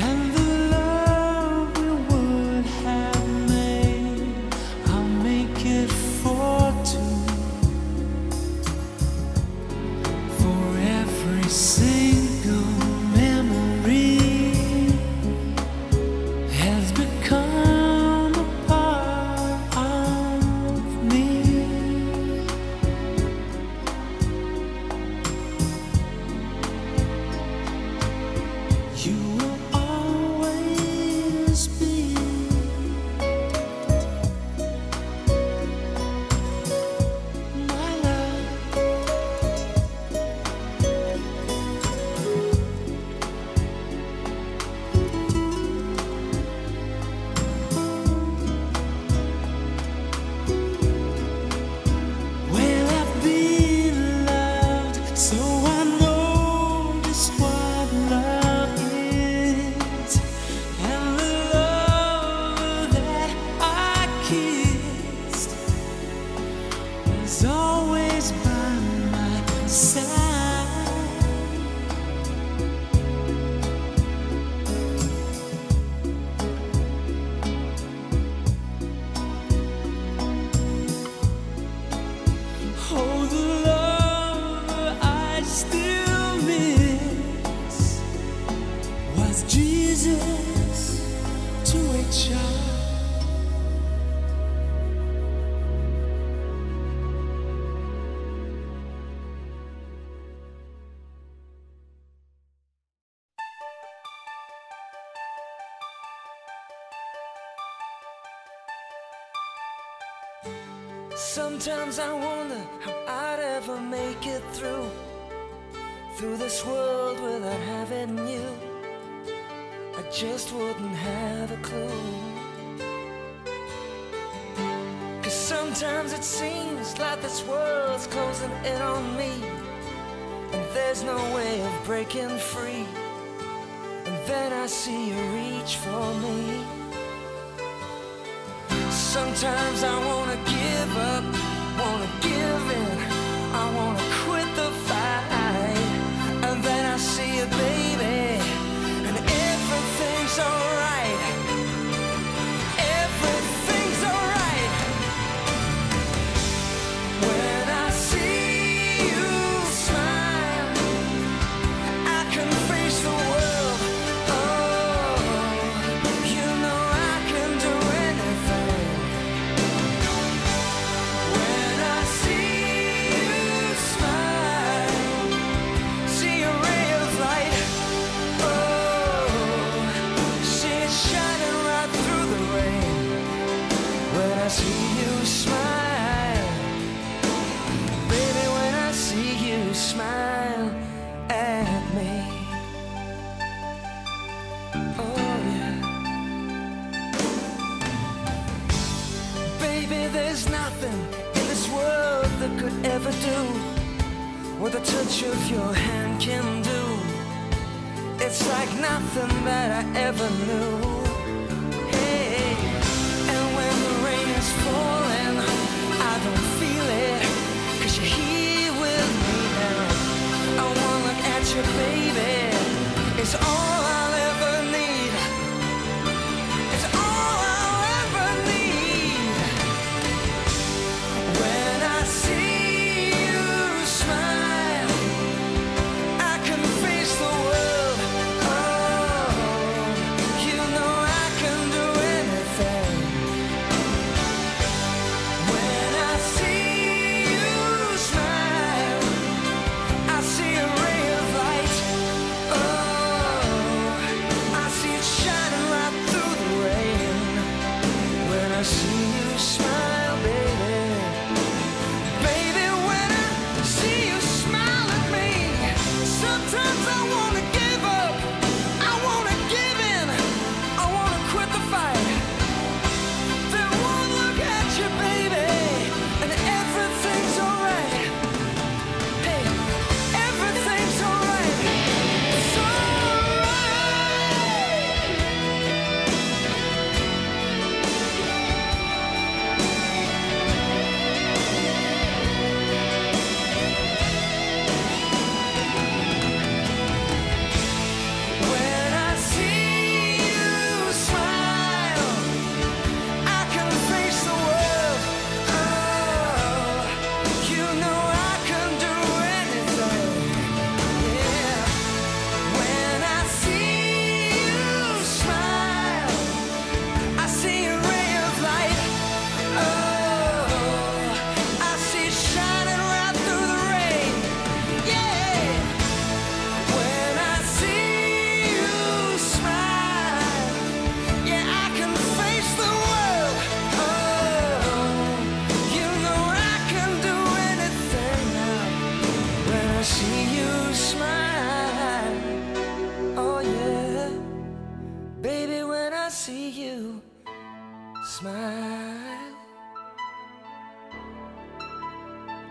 And the love we would have made, I'll make it for two. For every single memory has become always by my side. Oh, the love I still miss was Jesus to a child. Sometimes I wonder how I'd ever make it through this world without having you. I just wouldn't have a clue. 'Cause sometimes it seems like this world's closing in on me, and there's no way of breaking free. And then I see you reach for me. Sometimes I wanna give up, wanna give in, I wanna quit the fight. And then I see you, baby, and everything's alright. Everything's alright. When I see you smile, I can face the world. There's nothing in this world that could ever do what the touch of your hand can do. It's like nothing that I ever knew. Hey, and when the rain is falling, I don't feel it, 'cause you're here with me now. I wanna look at you, baby. It's all I'll ever need. It's all I'll ever need. When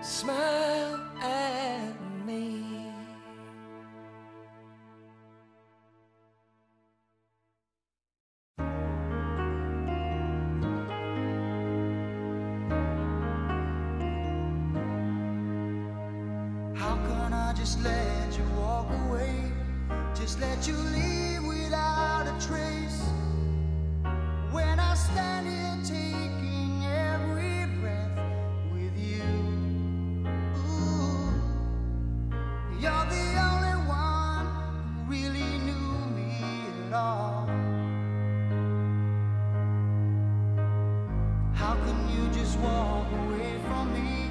smile at me. How can I just let you walk away? Just let you leave without a trace. When I stand here taking every breath with you, ooh, you're the only one who really knew me at all. How can you just walk away from me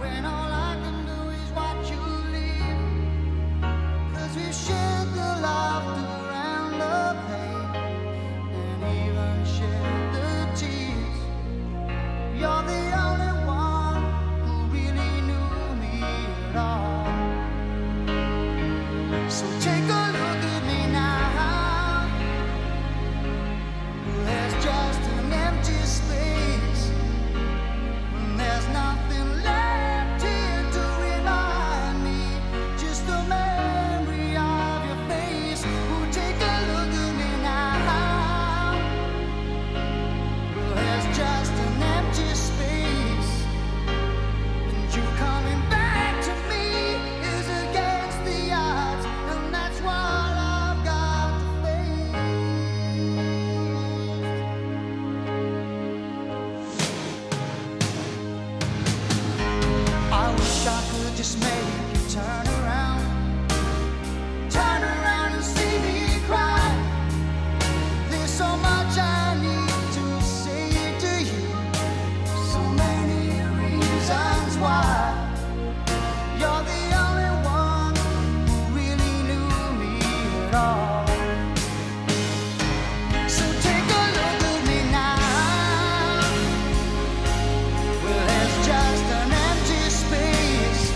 when all I can do is watch you leave? 'Cause we've shared the laughter and the pain, and even shared the tears. You're the only one who really knew me at all. So take a look at me now. There's just an empty space, and there's nothing left here to remind me, just the memory of your face. Oh, take a look at me now. Well, there's just an empty space, and you coming back to me is against the odds, and that's what I've got to face. I wish I could just make you turn around and see me cry. There's so much I need to say to you, so many reasons why. You're the only one who really knew me at all. So take a look at me now. Well, there's just an empty space.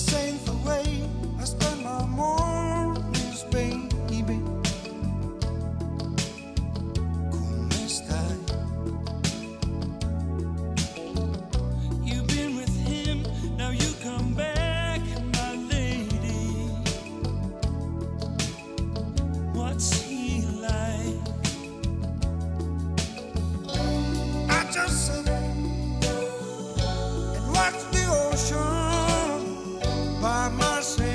This ain't the way I spend my mornings, baby. Come this time. You've been with him, now you come back, my lady. What's he like? I just said and watch the ocean by myself.